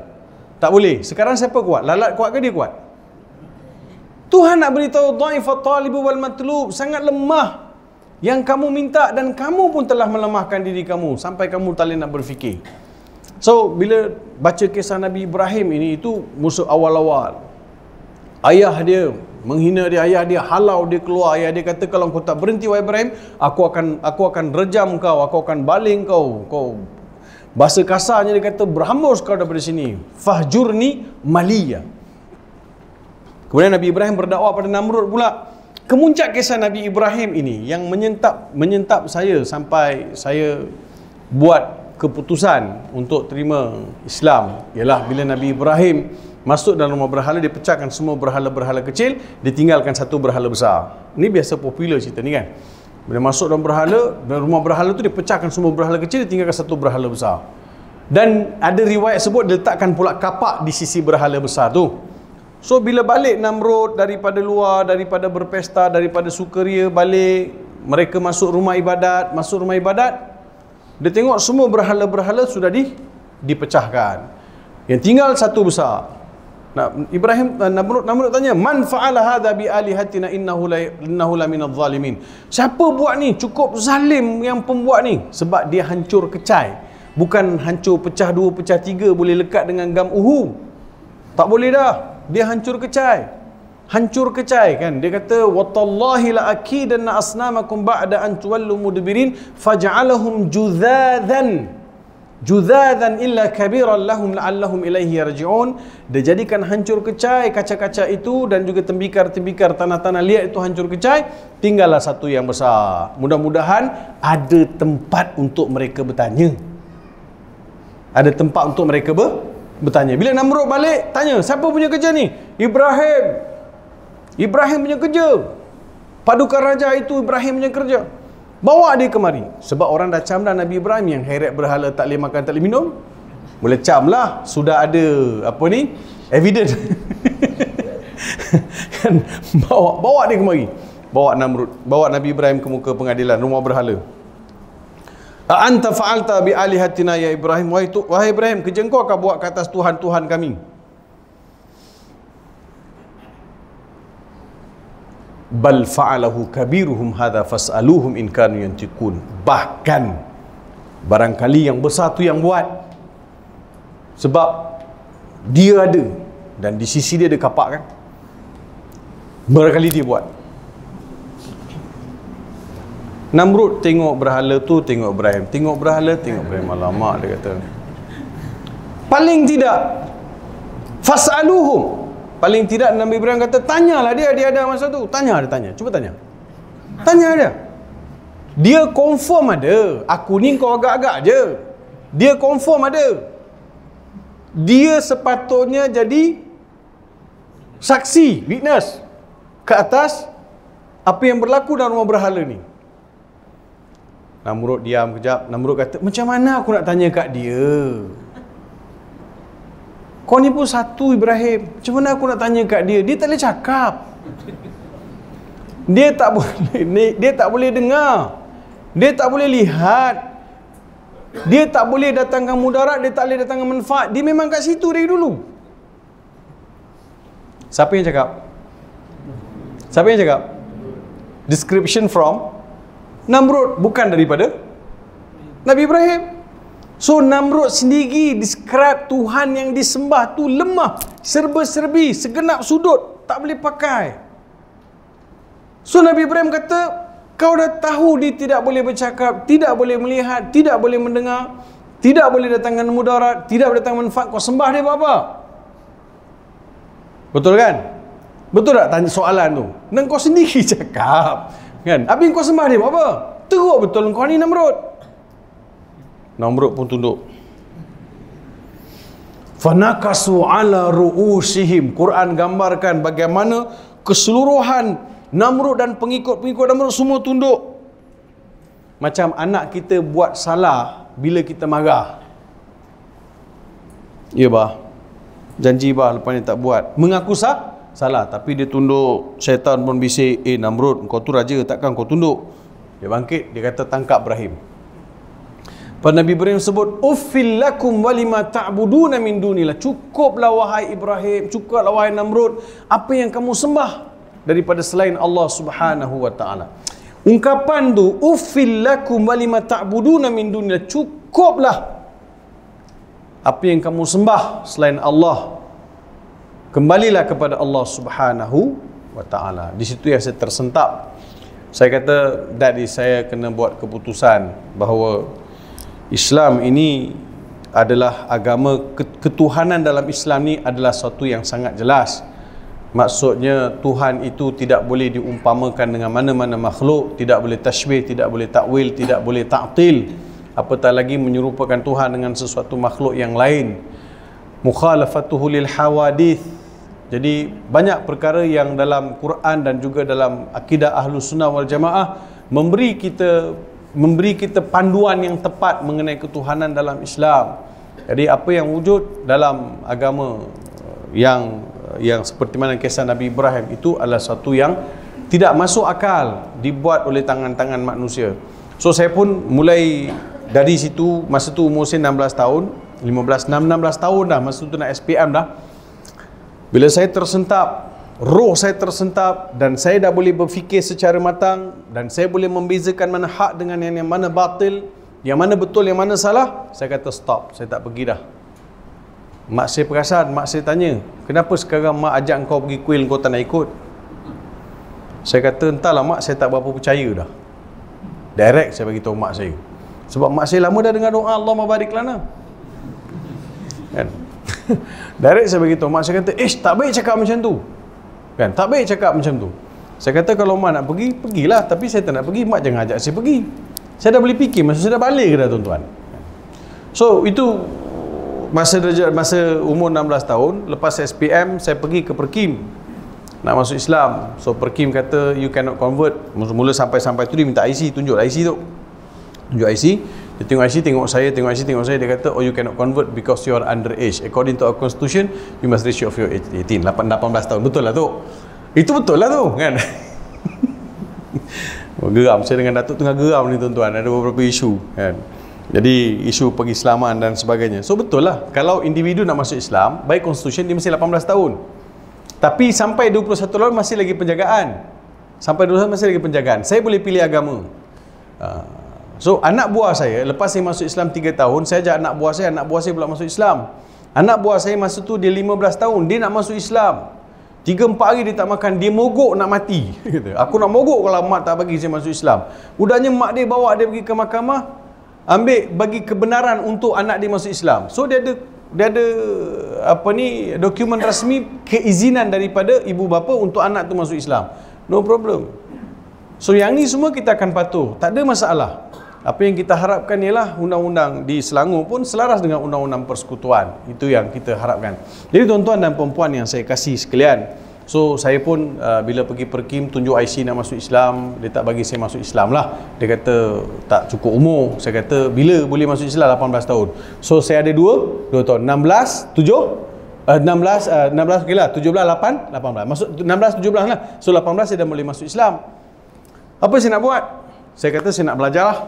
Tak boleh. Sekarang siapa kuat? Lalat kuat ke dia kuat? Tuhan nak beritahu dhaifat talibu wal matlub, sangat lemah yang kamu minta dan kamu pun telah melemahkan diri kamu sampai kamu tak boleh nak berfikir. So bila baca kisah Nabi Ibrahim ini, itu musuh awal-awal. Ayah dia menghina dia, ayah dia halau dia keluar. Ayah dia kata, kalau kau tak berhenti wahai Ibrahim, aku akan aku akan rejam kau, aku akan baling kau. Kau, bahasa kasarnya dia kata, berhambus kau daripada sini. Fahjurni maliya. Kemudian Nabi Ibrahim berdakwah pada Namrud pula. Kemuncak kisah Nabi Ibrahim ini yang menyentap menyentap saya sampai saya buat keputusan untuk terima Islam, ialah bila Nabi Ibrahim masuk dalam rumah berhala, dia pecahkan semua berhala-berhala kecil, dia tinggalkan satu berhala besar. Ini biasa popular cerita ni kan. Bila masuk dalam berhala, dalam rumah berhala tu, dia pecahkan semua berhala kecil, dia tinggalkan satu berhala besar. Dan ada riwayat sebut dia letakkan pula kapak di sisi berhala besar tu. So bila balik Namrud daripada luar, daripada berpesta, daripada sukaria, balik, mereka masuk rumah ibadat, masuk rumah ibadat, dia tengok semua berhala-berhala sudah di, dipecahkan. Yang tinggal satu besar. Nah, Ibrahim Namrud, Namrud tanya, "Man fa'ala hadza bi alihatina innahu la innahu la minadh zalimin." Siapa buat ni? Cukup zalim yang pembuat ni, sebab dia hancur kecai. Bukan hancur pecah dua, pecah tiga boleh lekat dengan gam uhu. Tak boleh dah. Dia hancur kecai. Hancur kecai kan. Dia kata, "Wa tallahi la akidanna asnamakum ba'da an tuwallu mudbirin faj'alahum judzadan." Judzadan illa kabiran lahum la'allahum ilaihi yarji'un. Dia jadikan hancur kecai kaca-kaca itu dan juga tembikar-tembikar tanah-tanah liat itu hancur kecai, tinggallah satu yang besar. Mudah-mudahan ada tempat untuk mereka bertanya. Ada tempat untuk mereka bertanya. Bila Namrud balik, tanya, siapa punya kerja ni? Ibrahim. Ibrahim punya kerja. Paduka raja itu Ibrahim punya kerja. Bawa dia kemari. Sebab orang dah cam dah Nabi Ibrahim yang heret berhala, tak boleh makan, tak boleh minum. Boleh cam lah. Sudah ada, apa ni, evidence. Kan, bawa, bawa dia kemari. Bawa Namrud, bawa Nabi Ibrahim ke muka pengadilan, rumah berhala. A'anta fa'alta bi'alihatina ya Ibrahim. Wahai Ibrahim, kerja engkau akan buat ke atas Tuhan-Tuhan kami. Bal fa'alahu kabiruhum hadza fas'aluhum in kanu yantiqun. Bahkan barangkali yang besar tu yang buat, sebab dia ada dan di sisi dia ada kapak kan, barangkali dia buat. Namrud tengok berhala tu, tengok Ibrahim, tengok berhala, tengok Ibrahim. Alamak, dia kata, paling tidak fas'aluhum, paling tidak Nabi Ibrahim kata, tanyalah dia, dia ada masa tu. Tanya dia, tanya. Cuba tanya. Tanya dia. Dia confirm ada. Aku ni kau agak-agak je. Dia confirm ada. Dia sepatutnya jadi saksi, witness ke atas apa yang berlaku dalam rumah berhala ni. Namrud diam kejap. Namrud kata, macam mana aku nak tanya kat dia? Kau ni pun satu Ibrahim, macam mana aku nak tanya kat dia? Dia tak boleh cakap. Dia tak boleh, dia tak boleh dengar. Dia tak boleh lihat. Dia tak boleh datangkan mudarat, dia tak boleh datangkan manfaat. Dia memang kat situ dari dulu. Siapa yang cakap? Siapa yang cakap? Description from Namrud, bukan daripada Nabi Ibrahim. So Namrud sendiri describe Tuhan yang disembah tu lemah, serba-serbi, segenap sudut, tak boleh pakai. So Nabi Ibrahim kata, kau dah tahu dia tidak boleh bercakap, tidak boleh melihat, tidak boleh mendengar, tidak boleh datangkan mudarat, tidak boleh datangkan manfaat, kau sembah dia buat apa? Betul kan? Betul tak tanya soalan tu? Dan kau sendiri cakap kan? Habis kau sembah dia buat apa? Teruk betul kau ni Namrud. Namrud pun tunduk. Fanakasu ala ru'usihim. Quran gambarkan bagaimana keseluruhan Namrud dan pengikut-pengikut Namrud semua tunduk. Macam anak kita buat salah bila kita marah. Ya bah, janji bah lepas ni tak buat. Mengaku sah, salah, tapi dia tunduk. Syaitan pun bisik, eh Namrud, kau tu raja, takkan kau tunduk. Dia bangkit, dia kata tangkap Ibrahim. Pada Nabi Ibrahim sebut, uffil lakum walima ta'buduna min dunilah. Cukuplah wahai Ibrahim, cukuplah wahai Namrud, apa yang kamu sembah daripada selain Allah Subhanahu wa taala. Ungkapan tu uffil lakum walima ta'buduna min dunilah, cukuplah apa yang kamu sembah selain Allah. Kembalilah kepada Allah Subhanahu wa taala. Di situ yang saya tersentap. Saya kata, "Daddy, saya kena buat keputusan bahawa Islam ini adalah agama ketuhanan. Dalam Islam ni adalah satu yang sangat jelas. Maksudnya Tuhan itu tidak boleh diumpamakan dengan mana-mana makhluk, tidak boleh tashbih, tidak boleh takwil, tidak boleh ta'til. Apatah lagi menyerupakan Tuhan dengan sesuatu makhluk yang lain. Mukhalafatuhu lil hawadith. Jadi banyak perkara yang dalam Quran dan juga dalam akidah Ahlus Sunnah wal Jamaah memberi kita memberi kita panduan yang tepat mengenai ketuhanan dalam Islam. Jadi apa yang wujud dalam agama yang yang seperti mana kisah Nabi Ibrahim itu adalah satu yang tidak masuk akal, dibuat oleh tangan-tangan manusia. So saya pun mulai dari situ. Masa tu umur saya enam belas tahun lima belas, enam belas tahun dah, masa tu nak S P M dah. Bila saya tersentap, roh saya tersentap, dan saya dah boleh berfikir secara matang, dan saya boleh membezakan mana hak dengan yang, yang mana batil, yang mana betul, yang mana salah. Saya kata stop, saya tak pergi dah. Mak saya perasan, mak saya tanya, kenapa sekarang mak ajak kau pergi kuil, kau tak nak ikut? Saya kata, entahlah mak, saya tak berapa percaya dah. Direct saya bagi tahu mak saya. Sebab mak saya lama dah dengar doa, Allah mabarik lana. Kan? Direct saya bagi tahu mak saya, kata, ish, tak baik cakap macam tu. Kan? Tak baik cakap macam tu. Saya kata, kalau mak nak pergi, pergilah. Tapi saya tak nak pergi, mak jangan ajak saya pergi. Saya dah boleh fikir, maksud saya dah balik ke dah tuan-tuan. So, itu masa masa umur enam belas tahun. Lepas S P M, saya pergi ke Perkim nak masuk Islam. So Perkim kata you cannot convert. Mula sampai-sampai tu dia minta I C, tunjuk I C tu. Tunjuk I C, dia tengok I C, tengok saya, tengok I C, tengok saya. Dia kata, oh you cannot convert because you are underage. According to our constitution, you must reach of your age eighteen, lapan belas tahun. Betul lah tu. Itu betul lah tu, kan? Geram, saya dengan Datuk tengah geram ni tuan-tuan. Ada beberapa isu, kan? Jadi isu pengislaman dan sebagainya. So betul lah, kalau individu nak masuk Islam, by constitution dia mesti lapan belas tahun. Tapi sampai dua puluh satu tahun masih lagi penjagaan. Sampai dua puluh satu masih lagi penjagaan. Saya boleh pilih agama. So anak buah saya, lepas saya masuk Islam tiga tahun, saya ajak anak buah saya, anak buah saya pula masuk Islam. Anak buah saya masa tu dia lima belas tahun, dia nak masuk Islam. Tiga empat hari dia tak makan, dia mogok nak mati. Aku nak mogok kalau mak tak bagi saya masuk Islam. Udahnya mak dia bawa dia pergi ke mahkamah, ambil bagi kebenaran untuk anak dia masuk Islam. So dia ada dia ada apa ni, dokumen rasmi keizinan daripada ibu bapa untuk anak tu masuk Islam. No problem. So yang ni semua kita akan patuh, tak ada masalah. Apa yang kita harapkan ialah undang-undang di Selangor pun selaras dengan undang-undang persekutuan. Itu yang kita harapkan. Jadi tuan-tuan dan puan-puan yang saya kasih sekalian, so saya pun uh, bila pergi Perkim tunjuk I C nak masuk Islam, dia tak bagi saya masuk Islam lah. Dia kata tak cukup umur. Saya kata bila boleh masuk Islam? Lapan belas tahun. So saya ada dua dua tahun, enam belas tujuh uh, enam belas uh, enam belas okeylah, tujuh belas lapan belas masuk enam belas tujuh belas lah. So lapan belas saya dah boleh masuk Islam. Apa saya nak buat? Saya kata saya nak belajar lah.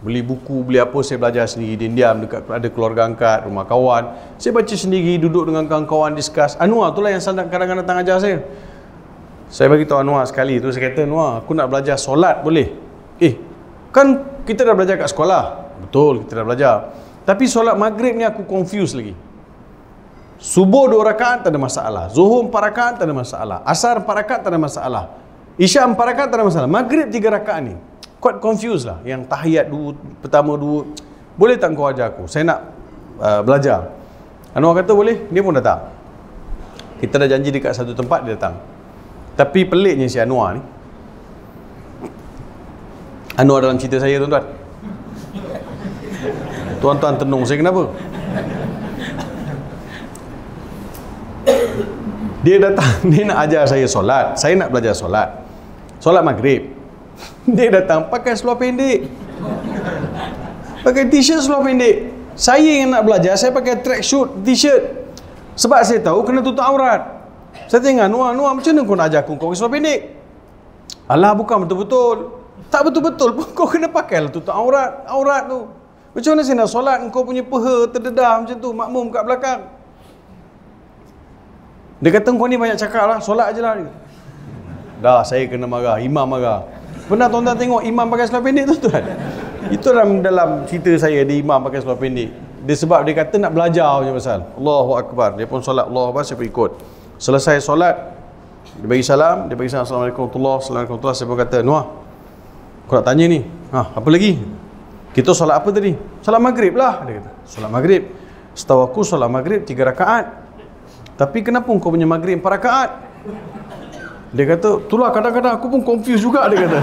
Beli buku, beli apa, saya belajar sendiri. Dia diam dekat, ada keluarga angkat, rumah kawan. Saya baca sendiri, duduk dengan kawan-kawan, discuss. Anwar tu lah yang kadang-kadang datang ajar saya. Saya bagi tahu Anwar sekali tu, saya kata, Anwar, aku nak belajar solat, boleh? Eh, kan kita dah belajar kat sekolah. Betul, kita dah belajar. Tapi solat maghrib ni aku confuse lagi. Subuh dua rakaat tak ada masalah, zuhur empat rakaat tak ada masalah, asar empat rakaat tak ada masalah, isya empat rakaat tak ada masalah, maghrib tiga rakaat ni quite confused lah. Yang tahiyat dulu, pertama dulu, boleh tak kau ajar aku? Saya nak uh, belajar. Anwar kata boleh. Dia pun datang. Kita dah janji dekat satu tempat, dia datang. Tapi peliknya si Anwar ni, Anwar dalam cerita saya tuan-tuan, tuan-tuan tenung saya kenapa? Dia datang, dia nak ajar saya solat. Saya nak belajar solat. Solat maghrib. Dia datang pakai seluar pendek. Pakai t-shirt seluar pendek. Saya yang nak belajar, saya pakai track shoot, t-shirt. Sebab saya tahu kena tutup aurat. Saya tengok, Nuar, Nuar macam mana kau nak ajar aku? Kau pakai seluar pendek. Alah, bukan betul-betul. Tak betul-betul pun kau kena pakailah tutup aurat. Aurat tu. Macam mana saya nak solat? Kau punya peha terdedah macam tu. Makmum kat belakang. Dia kata kau ni banyak cakap lah, solat je lah. Dah, saya kena marah, imam marah. Pernah tuan-tuan tengok imam pakai seluar pendek tu tuan? Itu dalam, dalam cerita saya, di imam pakai seluar pendek. Dia sebab dia kata nak belajar je pasal. Allahu Akbar. Dia pun solat, Allahu Akbar, saya pun ikut. Selesai solat, dia bagi salam, dia bagi salam, Assalamualaikum warahmatullahi wabarakatuh. Saya pun kata, Nuah, kau nak tanya ni? Ha, apa lagi? Kita solat apa tadi? Solat maghrib lah. Dia kata, solat maghrib. Setahu aku solat maghrib tiga rakaat. Tapi kenapa kau punya maghrib empat rakaat? Dia kata, itulah kadang-kadang aku pun confused juga, dia kata.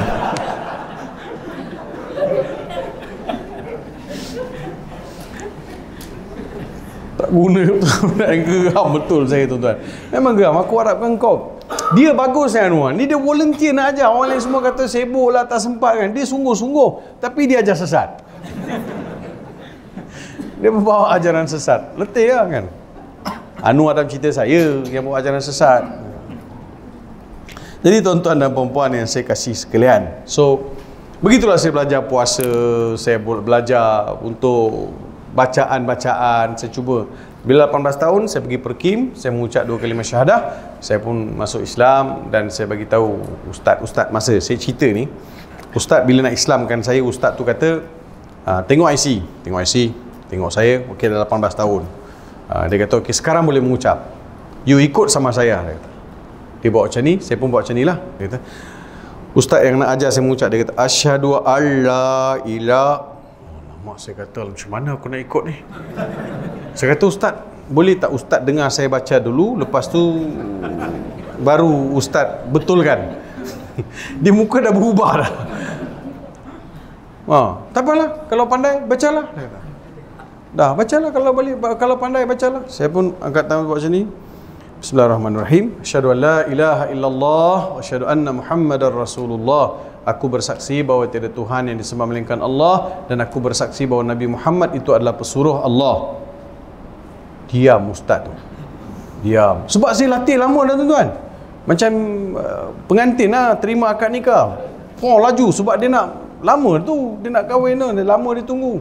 Tak guna betul. Geram betul saya tuan-tuan. Memang geram. Aku harapkan kau. Dia bagus kan Anwar. Ni dia volunteer nak ajar. Orang lain semua kata sibuk lah, tak sempat kan. Dia sungguh-sungguh. Tapi dia ajar sesat. Dia membawa ajaran sesat. Letih lah kan. Anwar dalam cerita saya yang buat ajaran sesat. Jadi tuan-tuan dan perempuan yang saya kasih sekalian, so begitulah saya belajar puasa. Saya belajar untuk bacaan-bacaan. Saya cuba. Bila lapan belas tahun saya pergi Perkim. Saya mengucap dua kalimah syahadah. Saya pun masuk Islam. Dan saya bagi tahu ustaz-ustaz masa saya cerita ni, ustaz bila nak Islamkan saya, ustaz tu kata, tengok I C, tengok I C, tengok saya. Okey, dah lapan belas tahun. Dia kata, okey, sekarang boleh mengucap. You ikut sama saya, dia kata. Dia buat macam ni, saya pun buat macam ni lah. Dia kata, ustaz yang nak ajar saya mengucap. Dia kata, asyhadu alla ilah. Alamak, saya kata, macam mana aku nak ikut ni? Saya kata, ustaz, boleh tak ustaz dengar saya baca dulu, lepas tu baru ustaz betulkan? Dia muka dah berubah dah. Ha, tak apalah, kalau pandai, bacalah, dia kata. Dah, bacalah kalau boleh, kalau pandai bacalah. Saya pun angkat tangan buat macam ni. Bismillahirrahmanirrahim. Asyhadu an la ilaha illallah wa asyhadu anna Muhammadar Rasulullah. Aku bersaksi bahawa tiada Tuhan yang disembah melainkan Allah, dan aku bersaksi bahawa Nabi Muhammad itu adalah pesuruh Allah. Diam ustaz tu. Diam. Sebab saya latih lama dah tuan-tuan. Macam uh, pengantin lah terima akad nikah. Oh, laju sebab dia nak lama tu, dia nak kahwin tu, dia lama dia tunggu.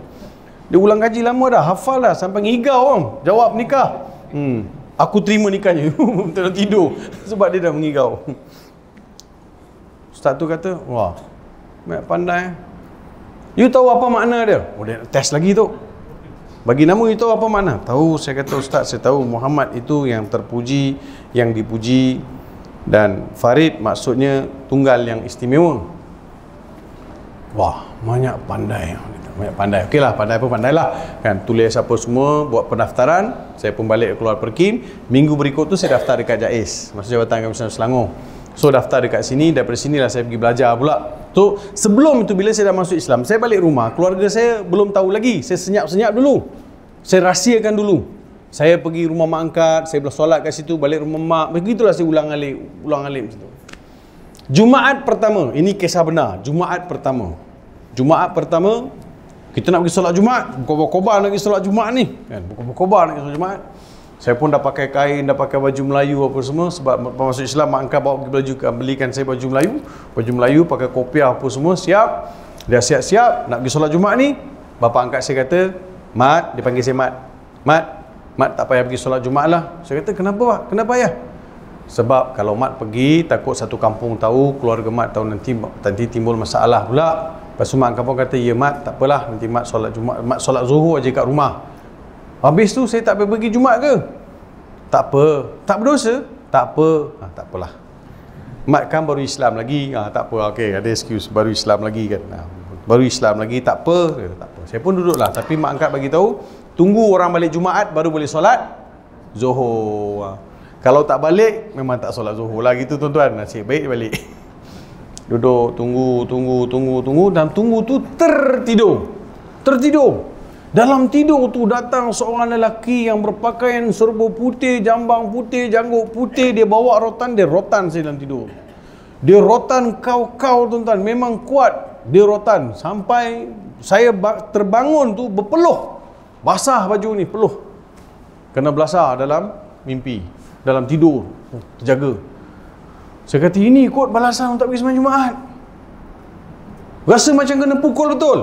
Dia ulang kaji lama dah, hafal dah, sampai ngigau orang jawab nikah. Hmm, aku terima nikahnya. Betul tidur sebab dia dah mengigau. Ustaz tu kata, wah, pandai. You tahu apa makna dia? Oh, dia test lagi tu. Bagi nama, you tahu apa makna? Tahu, saya kata, ustaz, saya tahu Muhammad itu yang terpuji, yang dipuji, dan Farid maksudnya tunggal yang istimewa. Wah, banyak pandai. Banyak pandai. Okey lah, pandai apa pandailah kan. Tulis apa semua, buat pendaftaran. Saya pun balik keluar Perkim. Minggu berikut tu saya daftar dekat J A I S, masa Jabatan Kawasan Selangor. So daftar dekat sini. Daripada sinilah saya pergi belajar pula. So sebelum itu, bila saya dah masuk Islam, saya balik rumah, keluarga saya belum tahu lagi. Saya senyap-senyap dulu. Saya rahsiakan dulu. Saya pergi rumah mak angkat, saya bersolat kat situ, balik rumah mak. Begitulah saya ulang alik, ulang alik macam tu. Jumaat pertama, ini kisah benar. Jumaat pertama, Jumaat pertama kita nak pergi solat Jumaat. Berkobar-kobar nak pergi solat Jumaat ni kan. Berkobar-kobar nak pergi solat Jumaat. Saya pun dah pakai kain, dah pakai baju Melayu apa semua. Sebab masuk Islam, mak angkat bawa pergi baju, belikan saya baju Melayu. Baju Melayu, pakai kopiah apa semua. Siap. Dah siap-siap nak pergi solat Jumaat ni. Bapa angkat saya kata, Mat. Dia panggil saya Mat. Mat, Mat tak payah pergi solat Jumaat lah. Saya kata, kenapa Pak? Kenapa ayah? Sebab kalau Mat pergi, takut satu kampung tahu, keluarga Mat tahu, nanti, nanti timbul masalah pula. Lepas tu mak kampung kata, ya Mat, tak apalah, nanti Mat solat Jumaat, Mat solat Zuhur aja kat rumah. Habis tu saya tak payah pergi Jumaat ke? Tak apa. Tak berdosa? Tak apa. Ha, tak apalah. Mat kan baru Islam lagi. Ha, tak apa. Okey, ada excuse, baru Islam lagi kan. Ha, baru Islam lagi, tak apa. Kata, tak apa. Saya pun duduklah, tapi mak angkat bagi tahu, tunggu orang balik Jumaat baru boleh solat Zuhur. Ha. Kalau tak balik, memang tak solat Zuhur lah gitu tuan-tuan. Nasib baik balik. Duduk, tunggu, tunggu, tunggu, tunggu. Dan tunggu tu tertidur. Tertidur. Dalam tidur tu datang seorang lelaki yang berpakaian serba putih, jambang putih, janggut putih. Dia bawa rotan, dia rotan saya dalam tidur. Dia rotan kau-kau tuan-tuan, memang kuat. Dia rotan sampai saya terbangun tu berpeluh. Basah baju ni, peluh. Kena belasah dalam mimpi, dalam tidur, terjaga. Saya kata ini kot balasan untuk pergi sembahyang Jumaat. Rasa macam kena pukul betul.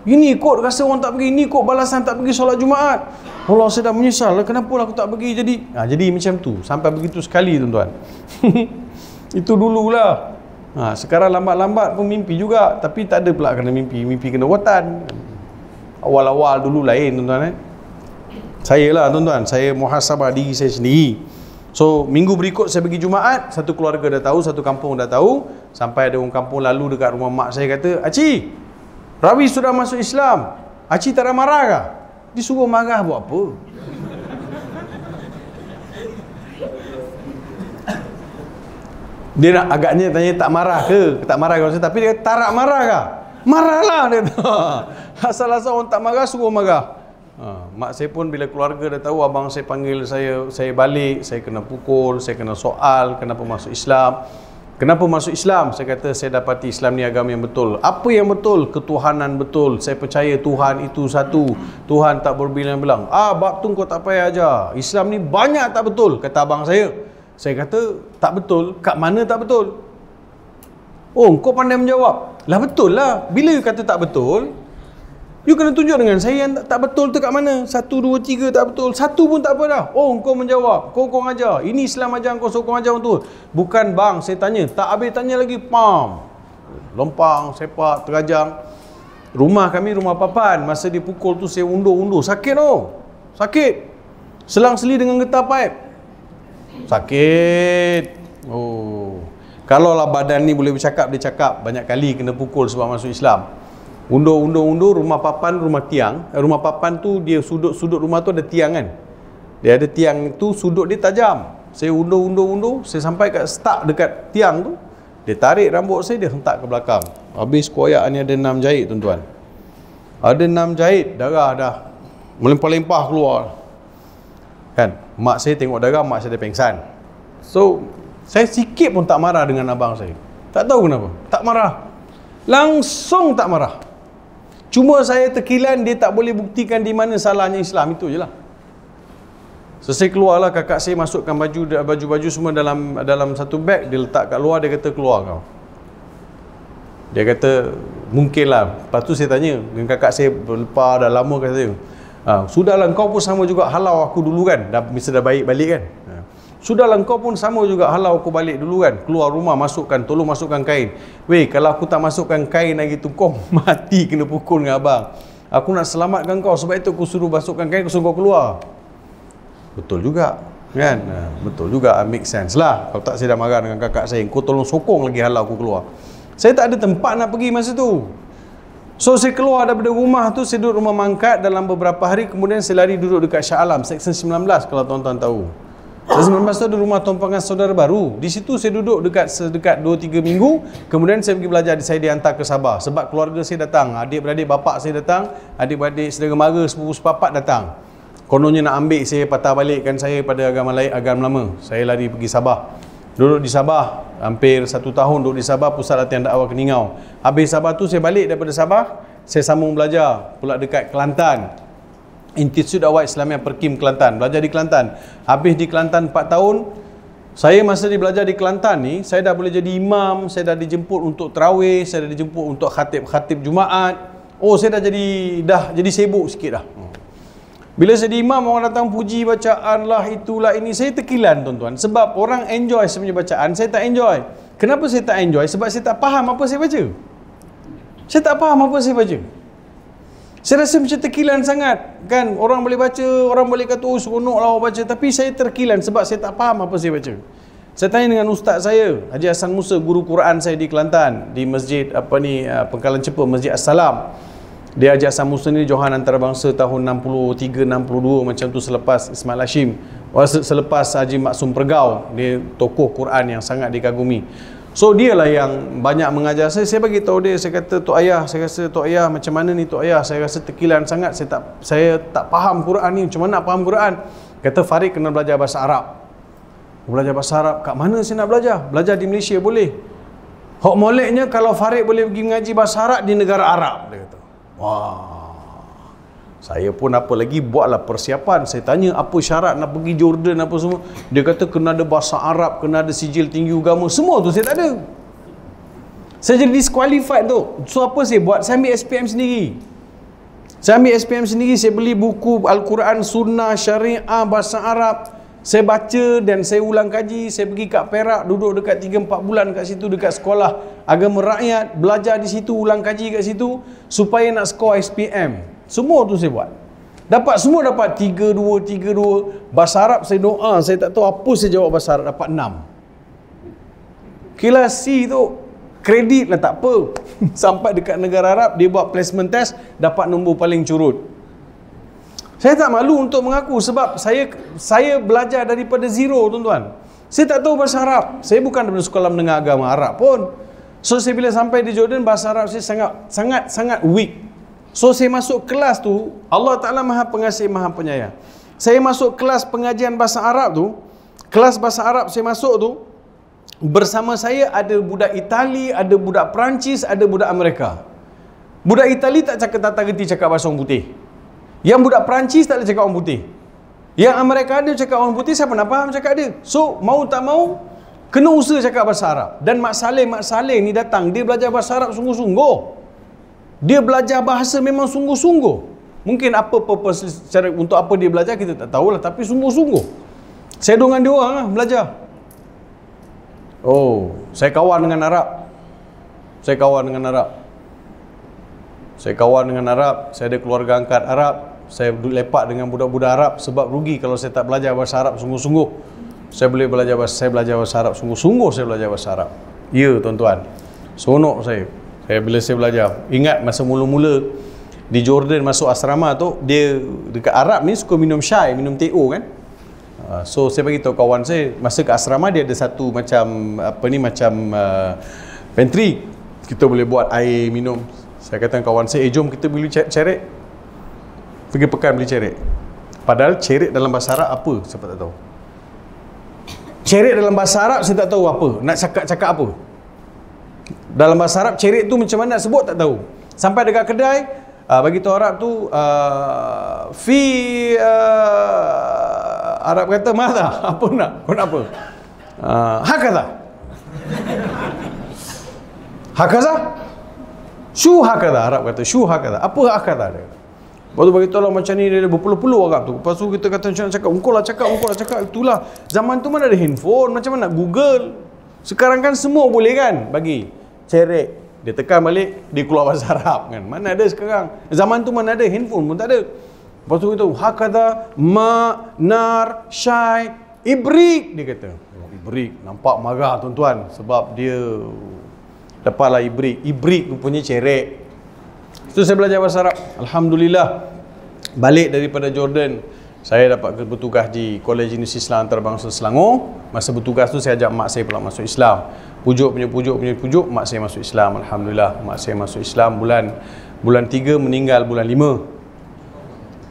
Ini kot rasa orang tak pergi, ini kot balasan tak pergi solat Jumaat. Allah, saya dah menyesal, kenapa aku tak pergi jadi. Ha, jadi macam tu, sampai begitu sekali tuan-tuan. Itu dululah. Ha, sekarang lambat-lambat pun mimpi juga, tapi tak ada pula kena mimpi, mimpi kena watan. Awal-awal dulu lain tuan-tuan eh. Saya lah tuan-tuan, saya muhasabah diri saya sendiri. So, minggu berikut saya pergi Jumaat, satu keluarga dah tahu, satu kampung dah tahu. Sampai ada orang kampung lalu dekat rumah mak saya kata, "Aci, Rawi sudah masuk Islam. Aci tak ada marah kah?" Disuruh marah buat apa? Dia nak agaknya tanya tak marah ke? Tak marah ke? Tapi dia kata, "Tarak marah kah?" "Marahlah," dia kata. Asal-asal orang tak marah, suruh marah. Ha, mak saya pun bila keluarga dah tahu, abang saya panggil saya, saya balik, saya kena pukul, saya kena soal, kenapa masuk Islam? Kenapa masuk Islam? Saya kata saya dapati Islam ni agama yang betul. Apa yang betul? Ketuhanan betul. Saya percaya Tuhan itu satu. Tuhan tak berbilang-bilang. Ah, bab tu kau tak payah ajar. Islam ni banyak tak betul, kata abang saya. Saya kata tak betul. Kat mana tak betul? Oh, kau pandai menjawab. Lah betul lah. Bila you kata tak betul, you kena tunjuk dengan saya yang tak betul tu kat mana? Satu, dua, tiga tak betul. Satu pun tak apa dah. Oh, kau menjawab. Kau kau ajar. Ini Islam ajar kau, so kau ajar untuk. Bukan bang, saya tanya. Tak habis tanya lagi. Pam. Lompang, sepak, terajang. Rumah kami rumah papan. Masa dia pukul tu saya undur-undur. Sakit tu. Oh. Sakit. Selang-seli dengan getah paip. Sakit. Oh. Kalau lah badan ni boleh bercakap, dia cakap. Banyak kali kena pukul sebab masuk Islam. Undur-undur-undur rumah papan, rumah tiang. Rumah papan tu dia sudut-sudut rumah tu ada tiang kan. Dia ada tiang tu sudut dia tajam. Saya undur-undur-undur, saya sampai kat start dekat tiang tu. Dia tarik rambut saya, dia hentak ke belakang. Habis koyak ni ada enam jahit tuan-tuan. Ada enam jahit, darah dah melempah-lempah keluar. Kan? Mak saya tengok darah, mak saya ada pengsan. So, saya sikit pun tak marah dengan abang saya. Tak tahu kenapa. Tak marah. Langsung tak marah. Cuma saya terkilan, dia tak boleh buktikan di mana salahnya Islam, itu je lah. So, saya keluarlah, kakak saya masukkan baju baju-baju semua dalam dalam satu beg, dia letak kat luar, dia kata keluar kau. Dia kata mungkin lah. Lepas tu saya tanya dengan kakak saya, lepas dah lama kata saya, ha, sudahlah kau pun sama juga halau aku dulu kan, dah, mesti dah baik balik kan. Ha. Sudahlah kau pun sama juga halau aku balik dulu kan. Keluar rumah masukkan, tolong masukkan kain. Weh, kalau aku tak masukkan kain lagi tu, kau mati kena pukul dengan abang. Aku nak selamatkan kau, sebab itu aku suruh masukkan kain, aku suruh kau keluar. Betul juga kan? Betul juga, make sense lah. Kalau tak saya dah marah dengan kakak saya, kau tolong sokong lagi halau aku keluar. Saya tak ada tempat nak pergi masa tu. So saya keluar daripada rumah tu, saya duduk rumah mangkat dalam beberapa hari. Kemudian saya lari duduk dekat Shah Alam, Seksyen sembilan belas kalau tuan-tuan tahu. Seksyen sembilan belas tu ada rumah tumpangan saudara baru. Di situ saya duduk dekat sedekat dua tiga minggu. Kemudian saya pergi belajar, saya dihantar ke Sabah. Sebab keluarga saya datang, adik-beradik bapak saya datang, adik-beradik saudara mara, sepupu-sepapak datang. Kononnya nak ambil saya, patah balikkan saya pada agama lain, agama lama. Saya lari pergi Sabah. Duduk di Sabah, hampir satu tahun duduk di Sabah, pusat latihan dakwah Keningau. Habis Sabah tu saya balik daripada Sabah, saya sambung belajar pula dekat Kelantan. Institut Agama Islam Perkim Kelantan. Belajar di Kelantan. Habis di Kelantan empat tahun. Saya masa di belajar di Kelantan ni, saya dah boleh jadi imam, saya dah dijemput untuk tarawih, saya dah dijemput untuk khatib-khatib Jumaat. Oh, saya dah jadi dah jadi sibuk sikit dah. Bila saya di imam, orang datang puji bacaan lah, itulah ini. Saya terkilan tuan-tuan, sebab orang enjoy sebenarnya bacaan, saya tak enjoy. Kenapa saya tak enjoy? Sebab saya tak faham apa saya baca. Saya tak faham apa saya baca. Saya rasa macam terkilan sangat kan. Orang boleh baca, orang boleh kata oh seronok lah baca, tapi saya terkilan sebab saya tak faham apa saya baca. Saya tanya dengan ustaz saya, Haji Hassan Musa, guru Quran saya di Kelantan, di masjid apa ni, Pengkalan Cepa, Masjid Assalam. Dia Haji Hassan Musa ni johan antarabangsa tahun enam puluh tiga enam puluh dua macam tu, selepas Ismail Lashim, selepas Haji Maksum Pergau. Dia tokoh Quran yang sangat dikagumi. So dia lah yang banyak mengajar saya. Saya bagi tahu dia, saya kata, "Tok Ayah, saya rasa Tok Ayah macam mana ni Tok Ayah? Saya rasa tekilan sangat, saya tak saya tak faham Quran ni, macam mana nak faham Quran?" Kata, "Farid kena belajar bahasa Arab." Belajar bahasa Arab, kat mana saya nak belajar? Belajar di Malaysia boleh. Hak moleknya kalau Farid boleh pergi mengaji bahasa Arab di negara Arab, dia kata. Wah. Saya pun apa lagi buatlah persiapan. Saya tanya apa syarat nak pergi Jordan apa semua. Dia kata kena ada bahasa Arab, kena ada sijil tinggi agama. Semua tu saya tak ada. Saya jadi disqualified tu. So apa saya buat? Saya ambil S P M sendiri. Saya ambil S P M sendiri. Saya beli buku Al-Quran, Sunnah, Syariah, bahasa Arab. Saya baca dan saya ulang kaji. Saya pergi kat Perak, duduk dekat tiga empat bulan kat situ, dekat Sekolah Agama Rakyat. Belajar di situ, ulang kaji kat situ, supaya nak skor S P M. Semua tu saya buat. Dapat semua, dapat tiga dua, tiga dua. Bahasa Arab saya doa, saya tak tahu apa saya jawab bahasa Arab, dapat enam. Kelas C tu, kredit lah tak apa. Sampai dekat negara Arab, dia buat placement test, dapat nombor paling curut. Saya tak malu untuk mengaku sebab saya saya belajar daripada zero, tuan-tuan. Saya tak tahu bahasa Arab. Saya bukan daripada Sekolah Menengah Agama Arab pun. So saya bila sampai di Jordan, bahasa Arab saya sangat sangat sangat weak. So saya masuk kelas tu, Allah Ta'ala Maha Pengasih Maha Penyayang. Saya masuk kelas pengajian bahasa Arab tu, kelas bahasa Arab saya masuk tu, bersama saya ada budak Itali, ada budak Perancis, ada budak Amerika. Budak Itali tak cakap tata geti, cakap bahasa orang putih. Yang budak Perancis tak ada cakap orang putih. Yang Amerika ada cakap orang putih, siapa nak faham cakap dia. So mau tak mau, kena usaha cakap bahasa Arab. Dan Mak Saleh, Mak Saleh ni datang, dia belajar bahasa Arab sungguh-sungguh. Dia belajar bahasa memang sungguh-sungguh. Mungkin apa purpose, cara untuk apa dia belajar kita tak tahulah, tapi sungguh-sungguh. Saya dengan dia orang lah belajar. Oh, saya kawan dengan Arab. Saya kawan dengan Arab. Saya kawan dengan Arab, saya ada keluarga angkat Arab. Saya lepak dengan budak-budak Arab sebab rugi kalau saya tak belajar bahasa Arab sungguh-sungguh. Saya boleh belajar bahasa saya belajar bahasa Arab sungguh-sungguh, saya belajar bahasa Arab. Ya, tuan-tuan. Seronok saya. Eh, bila saya belajar, ingat masa mula-mula di Jordan masuk asrama tu, dia dekat Arab ni suka minum syai, minum teh O kan. uh, So saya bagi tahu kawan saya, masa ke asrama dia ada satu macam apa ni, macam uh, pantry. Kita boleh buat air minum. Saya kata kawan saya, eh jom kita beli ceret. Pergi pekan beli ceret. Padahal ceret dalam bahasa Arab apa, saya tak tahu. Ceret dalam bahasa Arab saya tak tahu apa, nak cakap-cakap apa. Dalam bahasa Arab, ceret tu macam mana nak sebut tak tahu. Sampai dekat kedai, uh, bagi tahu Arab tu, uh, fi uh, Arab kata, "Mada, apa nak? Kau nak apa?" Uh, "Hakaza." "Hakaza?" "Shu hakaza." Arab kata, "Shu hakaza." "Apa hakaza?" Dia. Lepas tu bagi tahu lah macam ni, dia ada berpuluh-puluh Arab tu. Lepas tu kita kata macam nak cakap, "Engkau lah cakap, engkau lah cakap." Itulah. Zaman tu mana ada handphone, macam mana nak Google. Sekarang kan semua boleh kan, bagi ceret, dia tekan balik, dia keluar bahasa Arab kan. Mana ada sekarang. Zaman tu mana ada, handphone pun tak ada. Lepas tu kita, "Hakadha, ma, nar, syai, ibrik," dia kata. Oh, ibrik, nampak marah tuan-tuan. Sebab dia dapatlah ibrik. Ibrik rupanya ceret. So saya belajar bahasa Arab. Alhamdulillah, balik daripada Jordan, saya dapat bertugas di Kolej Universiti Islam Antarabangsa Selangor. Masa bertugas tu saya ajak mak saya pula masuk Islam. Pujuk punya pujuk punya pujuk, mak saya masuk Islam. Alhamdulillah, mak saya masuk Islam bulan bulan tiga, meninggal bulan lima.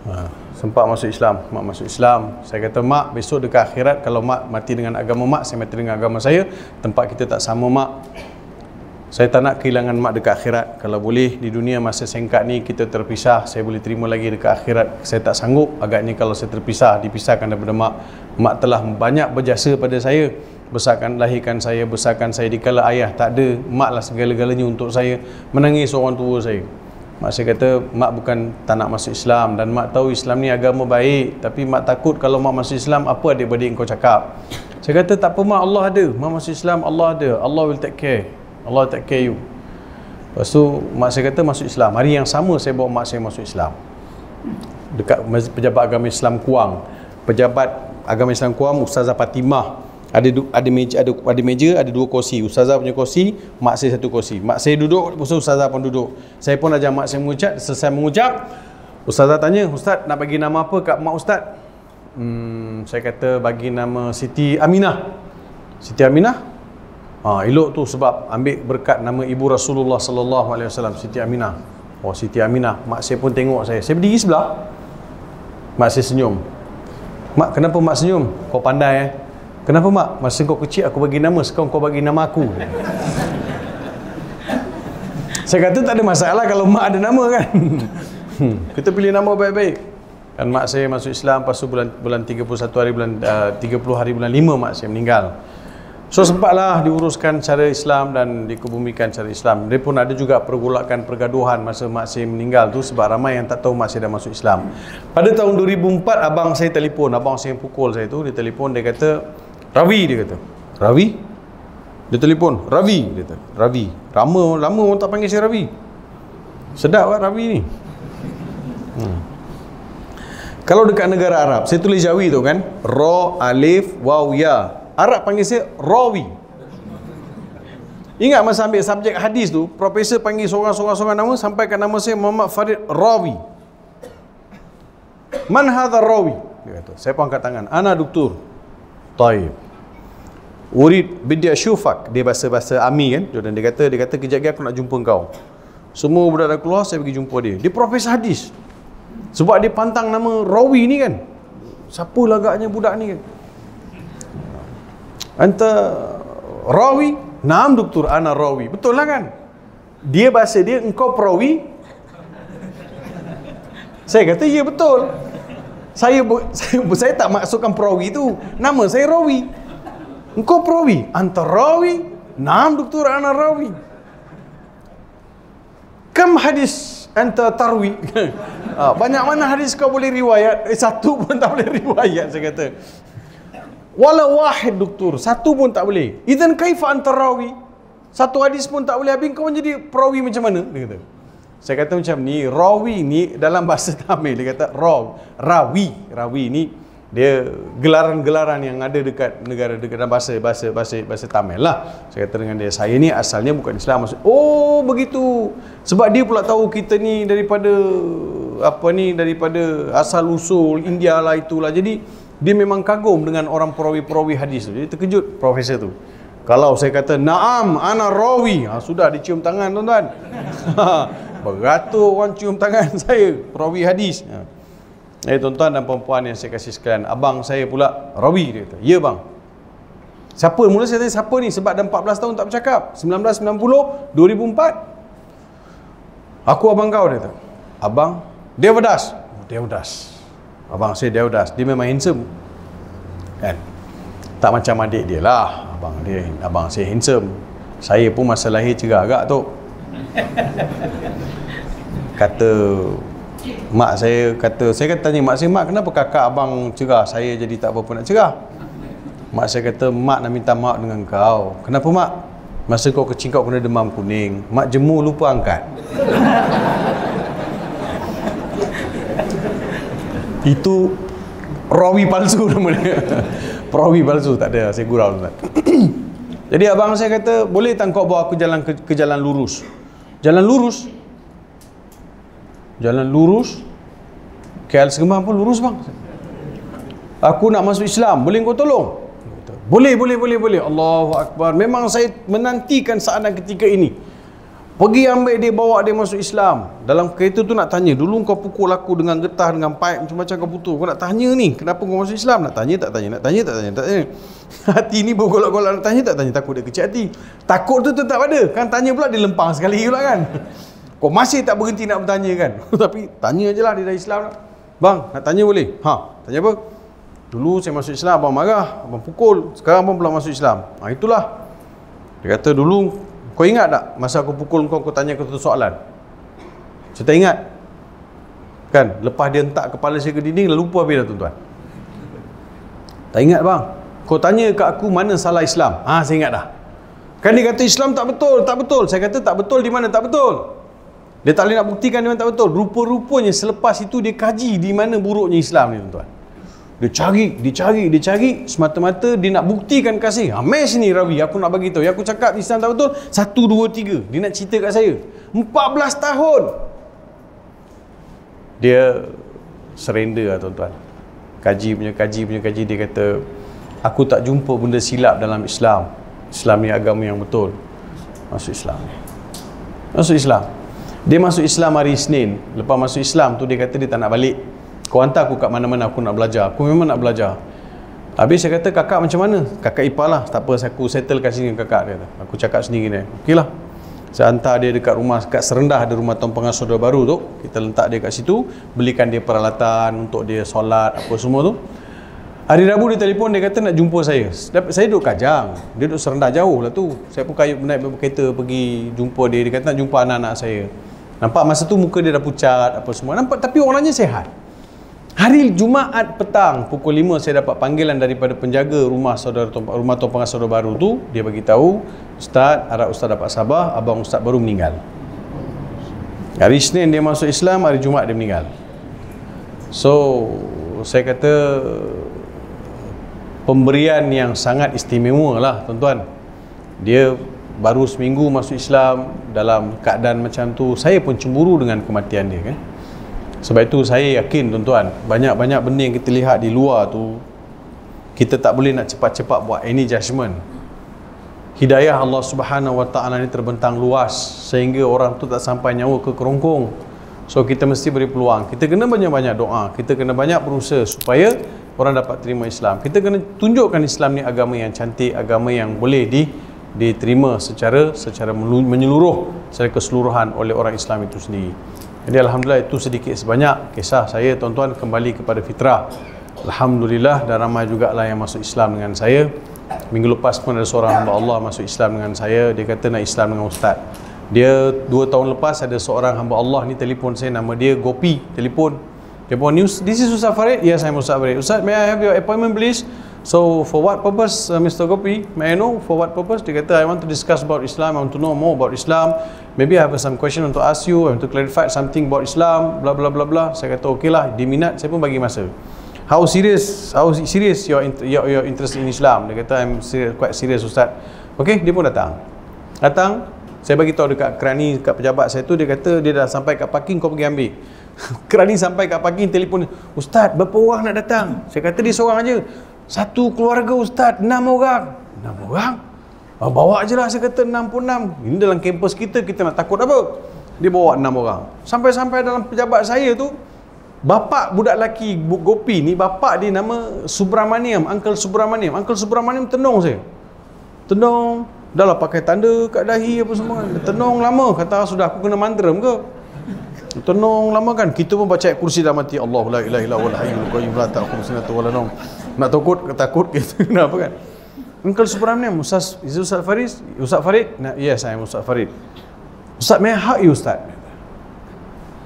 Ha, sempat masuk Islam, mak masuk Islam. Saya kata, "Mak, besok dekat akhirat kalau mak mati dengan agama mak, saya mati dengan agama saya. Tempat kita tak sama, mak. Saya tak nak kehilangan mak dekat akhirat. Kalau boleh di dunia masa singkat ni kita terpisah, saya boleh terima lagi dekat akhirat. Saya tak sanggup agaknya kalau saya terpisah, dipisahkan daripada mak. Mak telah banyak berjasa pada saya, besarkan, lahirkan saya, besarkan saya dikala ayah tak ada. Mak lah segala-galanya untuk saya." Menangis orang tua saya. Mak saya kata, "Mak bukan tak nak masuk Islam, dan mak tahu Islam ni agama baik, tapi mak takut kalau mak masuk Islam, apa adik-adik kau cakap?" Saya kata, "Tak apa mak, Allah ada. Mak masuk Islam, Allah ada. Allah will take care. Allah take care you." Lepas tu mak saya kata masuk Islam. Hari yang sama saya bawa mak saya masuk Islam. Dekat pejabat agama Islam Kuang. Pejabat agama Islam Kuang, Ustazah Fatimah. Ada ada meja, ada, ada meja, ada dua kursi. Ustazah punya kursi, mak saya satu kursi. Mak saya duduk, Ustazah pun duduk. Saya pun ajak mak saya mengucap. Selesai mengucap, Ustazah tanya, "Ustaz nak bagi nama apa kat mak Ustaz?" Hmm, saya kata bagi nama Siti Aminah. Siti Aminah? Ha, elok tu sebab ambil berkat nama ibu Rasulullah sallallahu alaihi wasallam, Siti Aminah. Oh, Siti Aminah, mak saya pun tengok saya. Saya berdiri sebelah. Mak saya senyum. "Mak, kenapa mak senyum? Kau pandai eh. Kenapa mak? Masa kau kecil aku bagi nama, sekarang kau bagi nama aku." Saya kata tak ada masalah kalau mak ada nama kan. Kita pilih nama baik-baik. Dan mak saya masuk Islam, lepas tu bulan bulan tiga puluh satu hari bulan uh, tiga puluh hari bulan lima mak saya meninggal. So sempatlah diuruskan cara Islam dan dikebumikan cara Islam. Dia pun ada juga pergolakan pergaduhan masa mak saya meninggal tu sebab ramai yang tak tahu mak saya dah masuk Islam. Pada tahun dua ribu empat abang saya telefon, abang saya yang pukul saya tu, dia telefon, dia kata, "Ravi," dia kata. "Ravi?" Dia telefon, "Ravi," dia kata. "Ravi. Lama lama orang tak panggil saya Ravi. Sedap kan Ravi ni?" Hmm. Kalau dekat negara Arab, saya tulis Jawi tu kan, Ra, Alif, Waw, Ya. Arab panggil saya Rawi. Ingat masa ambil subjek hadis tu, profesor panggil seorang-seorang nama, sampaikan nama saya Muhammad Farid Rawi. "Man hadha Rawi?" Dia kata. Saya pun angkat tangan. "Ana doktor." "Taib. Urid bidya syufak." Dia bahasa-bahasa Ami kan, Jordan. Dia kata, dia kata kejap lagi aku nak jumpa kau. Semua budak dah keluar, saya pergi jumpa dia. Dia profesor hadis. Sebab dia pantang nama Rawi ni kan. Siapa lagaknya budak ni kan? "Anta rawi?" "Naam doktor, ana rawi." Betul lah kan? Dia bahasa dia, "Engkau perawi?" Saya kata, "Ya betul." Saya, saya saya tak maksudkan perawi tu. Nama saya Rawi. "Engkau perawi?" "Anta rawi?" "Naam doktor, ana rawi." "Kam hadis anta tarwi?" "Ha, banyak mana hadis kau boleh riwayat?" Eh, satu pun tak boleh riwayat, saya kata. "Wala wahid doktor." "Satu pun tak boleh." "Izan kaifa antarawi?" "Satu hadis pun tak boleh, habis kau menjadi perawi macam mana?" Dia kata. Saya kata macam ni, rawi ni dalam bahasa Tamil dia kata raw, rawi. Rawi ni dia gelaran-gelaran yang ada dekat negara dekat bahasa bahasa bahasa bahasa Tamil lah. Saya kata dengan dia, "Saya ni asalnya bukan Islam." Maksud, "Oh, begitu." Sebab dia pula tahu kita ni daripada apa ni, daripada asal usul India lah itulah. Jadi dia memang kagum dengan orang perawi-perawi hadis tu. Jadi terkejut profesor tu. Kalau saya kata, "Naam, ana rawi." Ha, sudah dicium tangan tuan-tuan. Beratur orang cium tangan saya, perawi hadis. Ha. Eh tuan-tuan dan perempuan yang saya kasih sekalian, abang saya pula rawi dia kata. "Ya bang." Siapa? Mula saya tanya siapa ni sebab dah empat belas tahun tak bercakap. seribu sembilan ratus sembilan puluh, dua ribu empat. "Aku abang kau," dia kata. "Abang?" "Devadas." "Oh, Devadas." Abang saya Devadas, dia memang handsome kan? Tak macam adik dia lah. Abang dia, abang saya handsome. Saya pun masa lahir cerah agak tu. Kata mak saya, kata saya kata tanya mak saya, "Mak, kenapa kakak abang cerah, saya jadi tak apa-apa nak cerah?" Mak saya kata, "Mak nak minta maaf dengan kau." "Kenapa mak?" "Masa kau kecil kau kena demam kuning, mak jemur lupa angkat." Itu rawi palsu nama dia. Perawi palsu, tak ada, saya gurau. Jadi abang saya kata, "Boleh tak kau bawa aku jalan ke, ke jalan lurus?" Jalan lurus? Jalan lurus? K L Segembang pun lurus bang. "Aku nak masuk Islam, boleh kau tolong?" "Boleh, boleh, boleh, boleh." Allahu Akbar. Memang saya menantikan saat ketika ini. Pergi ambil dia, bawa dia masuk Islam. Dalam kereta tu nak tanya, "Dulu kau pukul aku dengan getah, dengan paip, macam-macam kau putus. Kau nak tanya ni, kenapa kau masuk Islam?" Nak tanya, tak tanya, nak tanya, tak tanya, tak tanya. Hati ni bergolak-golak, nak tanya, tak tanya. Takut dia kecil hati. Takut tu tetap ada. Kan tanya pula, dia lempang sekali pula kan. Kau masih tak berhenti nak bertanya kan. Tapi tanya je lah, dia dah Islam lah. "Bang, nak tanya boleh?" "Ha, tanya apa?" "Dulu saya masuk Islam, abang marah, abang pukul. Sekarang abang pula masuk Islam." "Ha, itulah." Dia kata, "Dulu kau ingat tak masa aku pukul kau, kau tanya aku satu soalan?" "Saya tak ingat." Kan, lepas dia hentak kepala saya ke dinding, dah lupa habis dah tuan-tuan. "Tak ingat bang. Kau tanya kat aku mana salah Islam." "Ha, saya ingat dah." Kan dia kata Islam tak betul, tak betul. Saya kata tak betul di mana tak betul. Dia tak boleh nak buktikan di mana tak betul. Rupa-rupanya selepas itu dia kaji di mana buruknya Islam ni tuan-tuan. Dia cari, dia cari, dia cari. Semata-mata dia nak buktikan kasih. "Ha, mes ni Rawi, aku nak bagi tahu. Yang aku cakap Islam tak betul, satu, dua, tiga." Dia nak cerita kat saya. empat belas tahun. Dia surrender lah tuan-tuan. Kaji punya kaji punya kaji. Dia kata, "Aku tak jumpa benda silap dalam Islam. Islam ni agama yang betul, masuk Islam. Masuk Islam. Dia masuk Islam hari Isnin. Lepas masuk Islam tu dia kata dia tak nak balik. Kau hantar aku kat mana-mana, aku nak belajar. Aku memang nak belajar. Habis saya kata, kakak macam mana? Kakak ipar lah. Tak apa, aku settle kat sini dengan kakak, dia kata. Aku cakap sendiri dia. Okey lah. Saya hantar dia dekat rumah, dekat Serendah, ada rumah tuan pengasuh dia baru tu. Kita letak dia kat situ, belikan dia peralatan untuk dia solat apa semua tu. Hari Rabu dia telefon, dia kata nak jumpa saya. Saya duduk Kajang, dia duduk Serendah, jauh lah tu. Saya pun kayu naik kereta pergi jumpa dia. Dia kata nak jumpa anak-anak saya. Nampak masa tu muka dia dah pucat apa semua. Nampak tapi orangnya sihat. Hari Jumaat petang pukul lima saya dapat panggilan daripada penjaga rumah saudara rumah tuan pengasuh saudara baru tu. Dia bagi tahu, "Ustaz, harap Ustaz dapat sabar, abang Ustaz baru meninggal." Hari Isnin dia masuk Islam, hari Jumaat dia meninggal. So, saya kata pemberian yang sangat istimewa lah, tuan-tuan. Dia baru seminggu masuk Islam dalam keadaan macam tu. Saya pun cemburu dengan kematian dia, kan? Sebab itu saya yakin tuan-tuan, banyak-banyak benda yang kita lihat di luar tu, kita tak boleh nak cepat-cepat buat any judgement. Hidayah Allah Subhanahu Wa Taala ni terbentang luas sehingga orang tu tak sampai nyawa ke kerongkong. So kita mesti beri peluang. Kita kena banyak-banyak doa, kita kena banyak berusaha supaya orang dapat terima Islam. Kita kena tunjukkan Islam ni agama yang cantik, agama yang boleh di, diterima secara secara menyeluruh, secara keseluruhan oleh orang Islam itu sendiri. Jadi alhamdulillah itu sedikit sebanyak kisah saya, tuan-tuan, kembali kepada fitrah. Alhamdulillah, dan ramai jugalah yang masuk Islam dengan saya. Minggu lepas pun ada seorang hamba Allah masuk Islam dengan saya. Dia kata nak Islam dengan Ustaz. Dia dua tahun lepas ada seorang hamba Allah ni telefon saya, nama dia Gopi. Telefon dia pun, "This is Ustaz Farid." "Yes, I'm Ustaz Farid." "Ustaz, may I have your appointment please?" "So for what purpose, uh, Mister Gopi? May I know for what purpose?" Dia kata, "I want to discuss about Islam, I want to know more about Islam. Maybe I have some question to ask you, I want to clarify something about Islam, blah blah blah blah." Saya kata okey lah, dia minat, saya pun bagi masa. "How serious, how serious your, your, your interest in Islam?" Dia kata, "I'm serious, quite serious Ustaz." Okey, dia pun datang. Datang, saya bagi tahu dekat kerani, dekat pejabat saya tu, dia kata dia dah sampai kat parking, kau pergi ambil. Kerani sampai kat pagi, telefon, "Ustaz, berapa orang nak datang?" Saya kata dia seorang aja. "Satu keluarga Ustaz, enam orang." "Enam orang? Bawa je lah," saya kata, "enam pun enam. Ini dalam kampus kita, kita nak takut apa?" Dia bawa enam orang. Sampai-sampai dalam pejabat saya tu, bapak budak lelaki Gopi ni, bapak dia nama Subramaniam, Uncle Subramaniam. Uncle Subramaniam tenung saya. Tenung, dah lah pakai tanda kat dahi apa semua. Tenung lama, kata, "Sudah aku kena manteram ke?" Tenung lama kan. Kita pun baca ayat kursi dah mati, Allahu la ilaha illallah wal hayyul qayyum la ta'khudhuhu sinatun wa la nawm. Nak takut takut kita kenapa kan? "Uncle Subramaniam, Ustaz, is Ustaz Farid? Ustaz Farid?" "Nah, yes, I am Ustaz Farid." "Ustaz, may I hug you, Ustaz?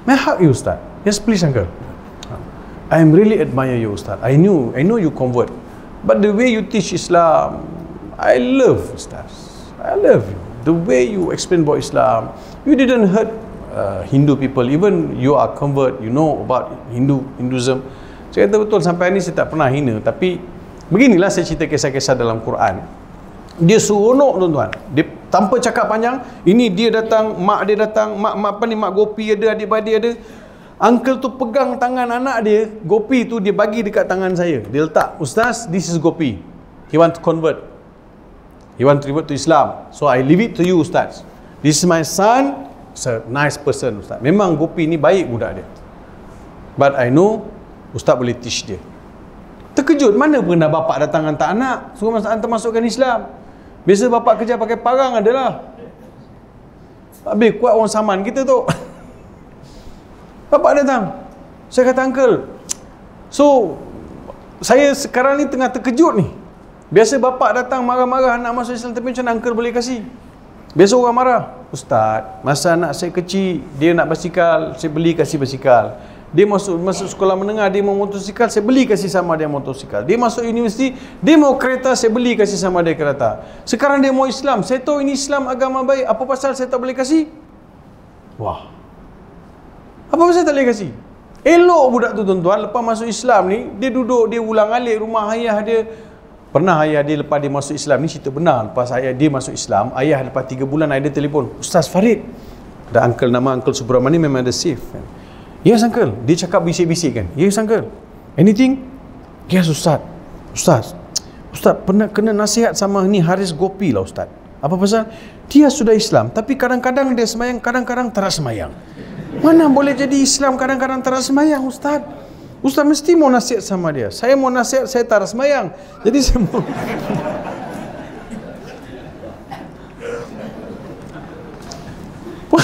May I hug you, Ustaz?" "Yes, please, Uncle." "I am really admire you, Ustaz. I knew, I know you convert. But the way you teach Islam, I love, Ustaz. I love you. The way you explain about Islam, you didn't hurt Uh, Hindu people, even you are convert, you know about Hindu, Hinduism." Saya kata betul, sampai ni saya tak pernah hina, tapi beginilah saya cerita kisah-kisah dalam Quran. Dia seronok, tuan-tuan. Dia tanpa cakap panjang, ini dia datang, mak dia datang, mak mak apa ni, mak Gopi ada, adik-adik ada. Uncle tu pegang tangan anak dia, Gopi tu, dia bagi dekat tangan saya. Dia letak, "Ustaz, this is Gopi. He want to convert. He want to revert to Islam. So I leave it to you, Ustaz. This is my son. Sir, nice person Ustaz. Memang Gopi ni baik budak dia. But I know Ustaz boleh teach dia." Terkejut, mana pernah bapak datang hantar anak suruh hantar masukkan Islam. Biasa bapak kerja pakai parang adalah. Habis kuat orang saman kita tu. Bapak datang. Saya kata, "Uncle, so saya sekarang ni tengah terkejut ni. Biasa bapak datang marah-marah anak masuk Islam, tapi macam mana Uncle boleh kasih? Biasa orang marah. Ustaz, masa anak saya kecil, dia nak basikal, saya beli kasih basikal. Dia masuk masuk sekolah menengah, dia mau motosikal, saya beli kasih sama dia motosikal. Dia masuk universiti, dia mau kereta, saya beli kasih sama dia kereta. Sekarang dia mau Islam, saya tahu ini Islam agama baik, apa pasal saya tak boleh kasih?" Wah, apa pasal tak boleh kasih? Elok budak tu, tuan-tuan. Lepas masuk Islam ni, dia duduk, dia ulang alik rumah ayah dia. Pernah ayah dia lepas dia masuk Islam, ni cerita benar, lepas ayah dia masuk Islam, ayah lepas tiga bulan ayah dia telefon, "Ustaz Farid." Dan uncle, nama Uncle Subramani memang ada save. "Yes, Uncle." Dia cakap bisik-bisik kan. "Yes, Uncle. Anything?" "Yes, Ustaz. Ustaz, Ustaz pernah kena nasihat sama ni Haris Gopi lah Ustaz. Apa pasal? Dia sudah Islam, tapi kadang-kadang dia semayang, kadang-kadang teras semayang. Mana boleh jadi Islam kadang-kadang teras semayang Ustaz? Ustaz mesti mau nasihat sama dia. Saya mau nasihat, saya teras semayang. Jadi semua.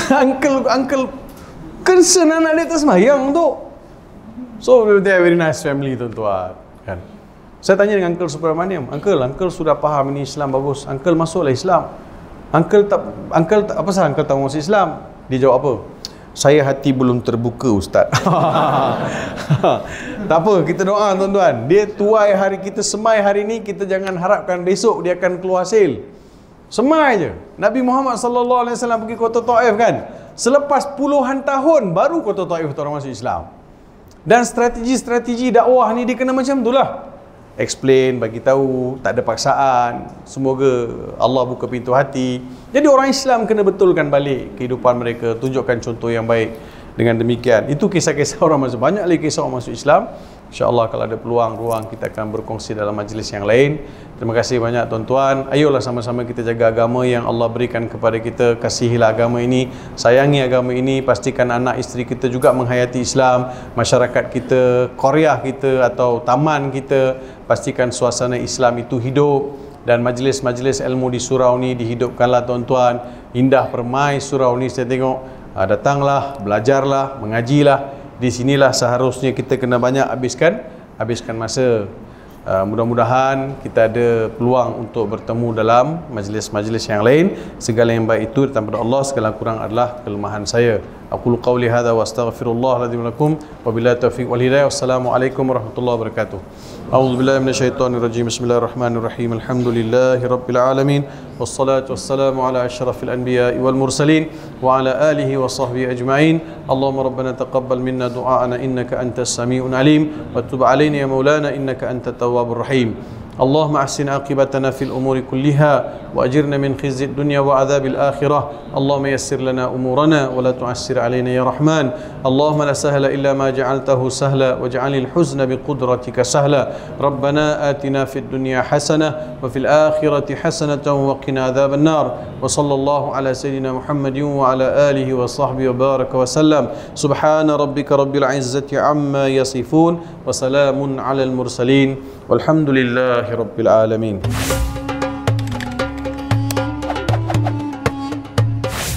Uncle, uncle concern anak dia teras semayang tu. So they are very nice family tuan-tuan kan. Saya tanya dengan Uncle Subramaniam, Uncle, Uncle sudah faham ini Islam bagus, Uncle masuklah Islam. Uncle tak, Uncle tak, apa sahaja Uncle tak masuk Islam? Dia jawab apa? Saya hati belum terbuka Ustaz. Tak apa, kita doa tuan-tuan. Dia tuai hari kita semai hari ni, kita jangan harapkan besok dia akan keluar hasil. Semai je. Nabi Muhammad sallallahu alaihi wasallam pergi kota Taif kan? Selepas puluhan tahun baru kota Taif tu orang masuk Islam. Dan strategi-strategi dakwah ni dia kena macam itulah. Explain, bagi tahu, tak ada paksaan. Semoga Allah buka pintu hati. Jadi orang Islam kena betulkan balik kehidupan mereka, tunjukkan contoh yang baik. Dengan demikian, itu kisah-kisah orang masuk. Banyak lagi kisah orang masuk Islam. InsyaAllah kalau ada peluang, ruang, kita akan berkongsi dalam majlis yang lain. Terima kasih banyak tuan-tuan. Ayolah sama-sama kita jaga agama yang Allah berikan kepada kita. Kasihilah agama ini, sayangi agama ini. Pastikan anak isteri kita juga menghayati Islam. Masyarakat kita, korea kita atau taman kita, pastikan suasana Islam itu hidup. Dan majlis-majlis ilmu di surau ni dihidupkanlah tuan-tuan. Indah permai surau ni saya tengok. Ha, datanglah, belajarlah, mengajilah. Di sinilah seharusnya kita kena banyak habiskan habiskan masa. Uh, mudah-mudahan kita ada peluang untuk bertemu dalam majlis-majlis yang lain. Segala yang baik itu datang daripada Allah, segala kurang adalah kelemahan saya. Aqulu qawli hadza wa astaghfirullah li wa lakum wa billahi taufiq wal hidayah. Wassalamualaikum warahmatullahi wabarakatuh. A'udzubillahi minasyaitonir rajim. Bismillahirrahmanirrahim. Alhamdulillahirabbil alamin. Wassalatu wassalamu ala asyrafil anbiya'i wal mursalin wa ala alihi wa sahbihi ajma'in. Allahumma rabbana taqabbal minna du'aana innaka antas samii'un alim wa tub 'alaina ya maulana innaka antat tawwabur rahim. Allahumma ahsin aqibatana fil umuri kulliha wa ajirna min khizyi ad-dunya wa adhabil akhirah. Allahumma yassir lana umurana wa la tu'assir alayna ya rahman. Allahumma la sahla illa ma ja'altahu sahla waj'alil huzna bi qudratika sahla. Rabbana atina fid dunya hasanah wa fil akhirati hasanatan wa qina adhaban nar. Wa sallallahu ala sayyidina Muhammadin wa ala alihi wa sahbihi wa baraka wa sallam. Subhana rabbika rabbil izzati amma yasifun wa salamun ala al mursalin walhamdulillah رب العالمين.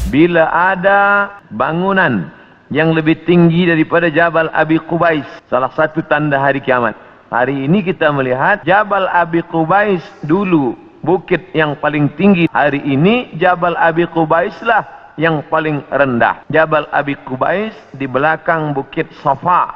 Bila ada bangunan yang lebih tinggi daripada Jabal Abi Qubais, salah satu tanda hari kiamat. Hari ini kita melihat Jabal Abi Qubais dulu bukit yang paling tinggi. Hari ini Jabal Abi Qubaislah yang paling rendah. Jabal Abi Qubais di belakang Bukit Safa.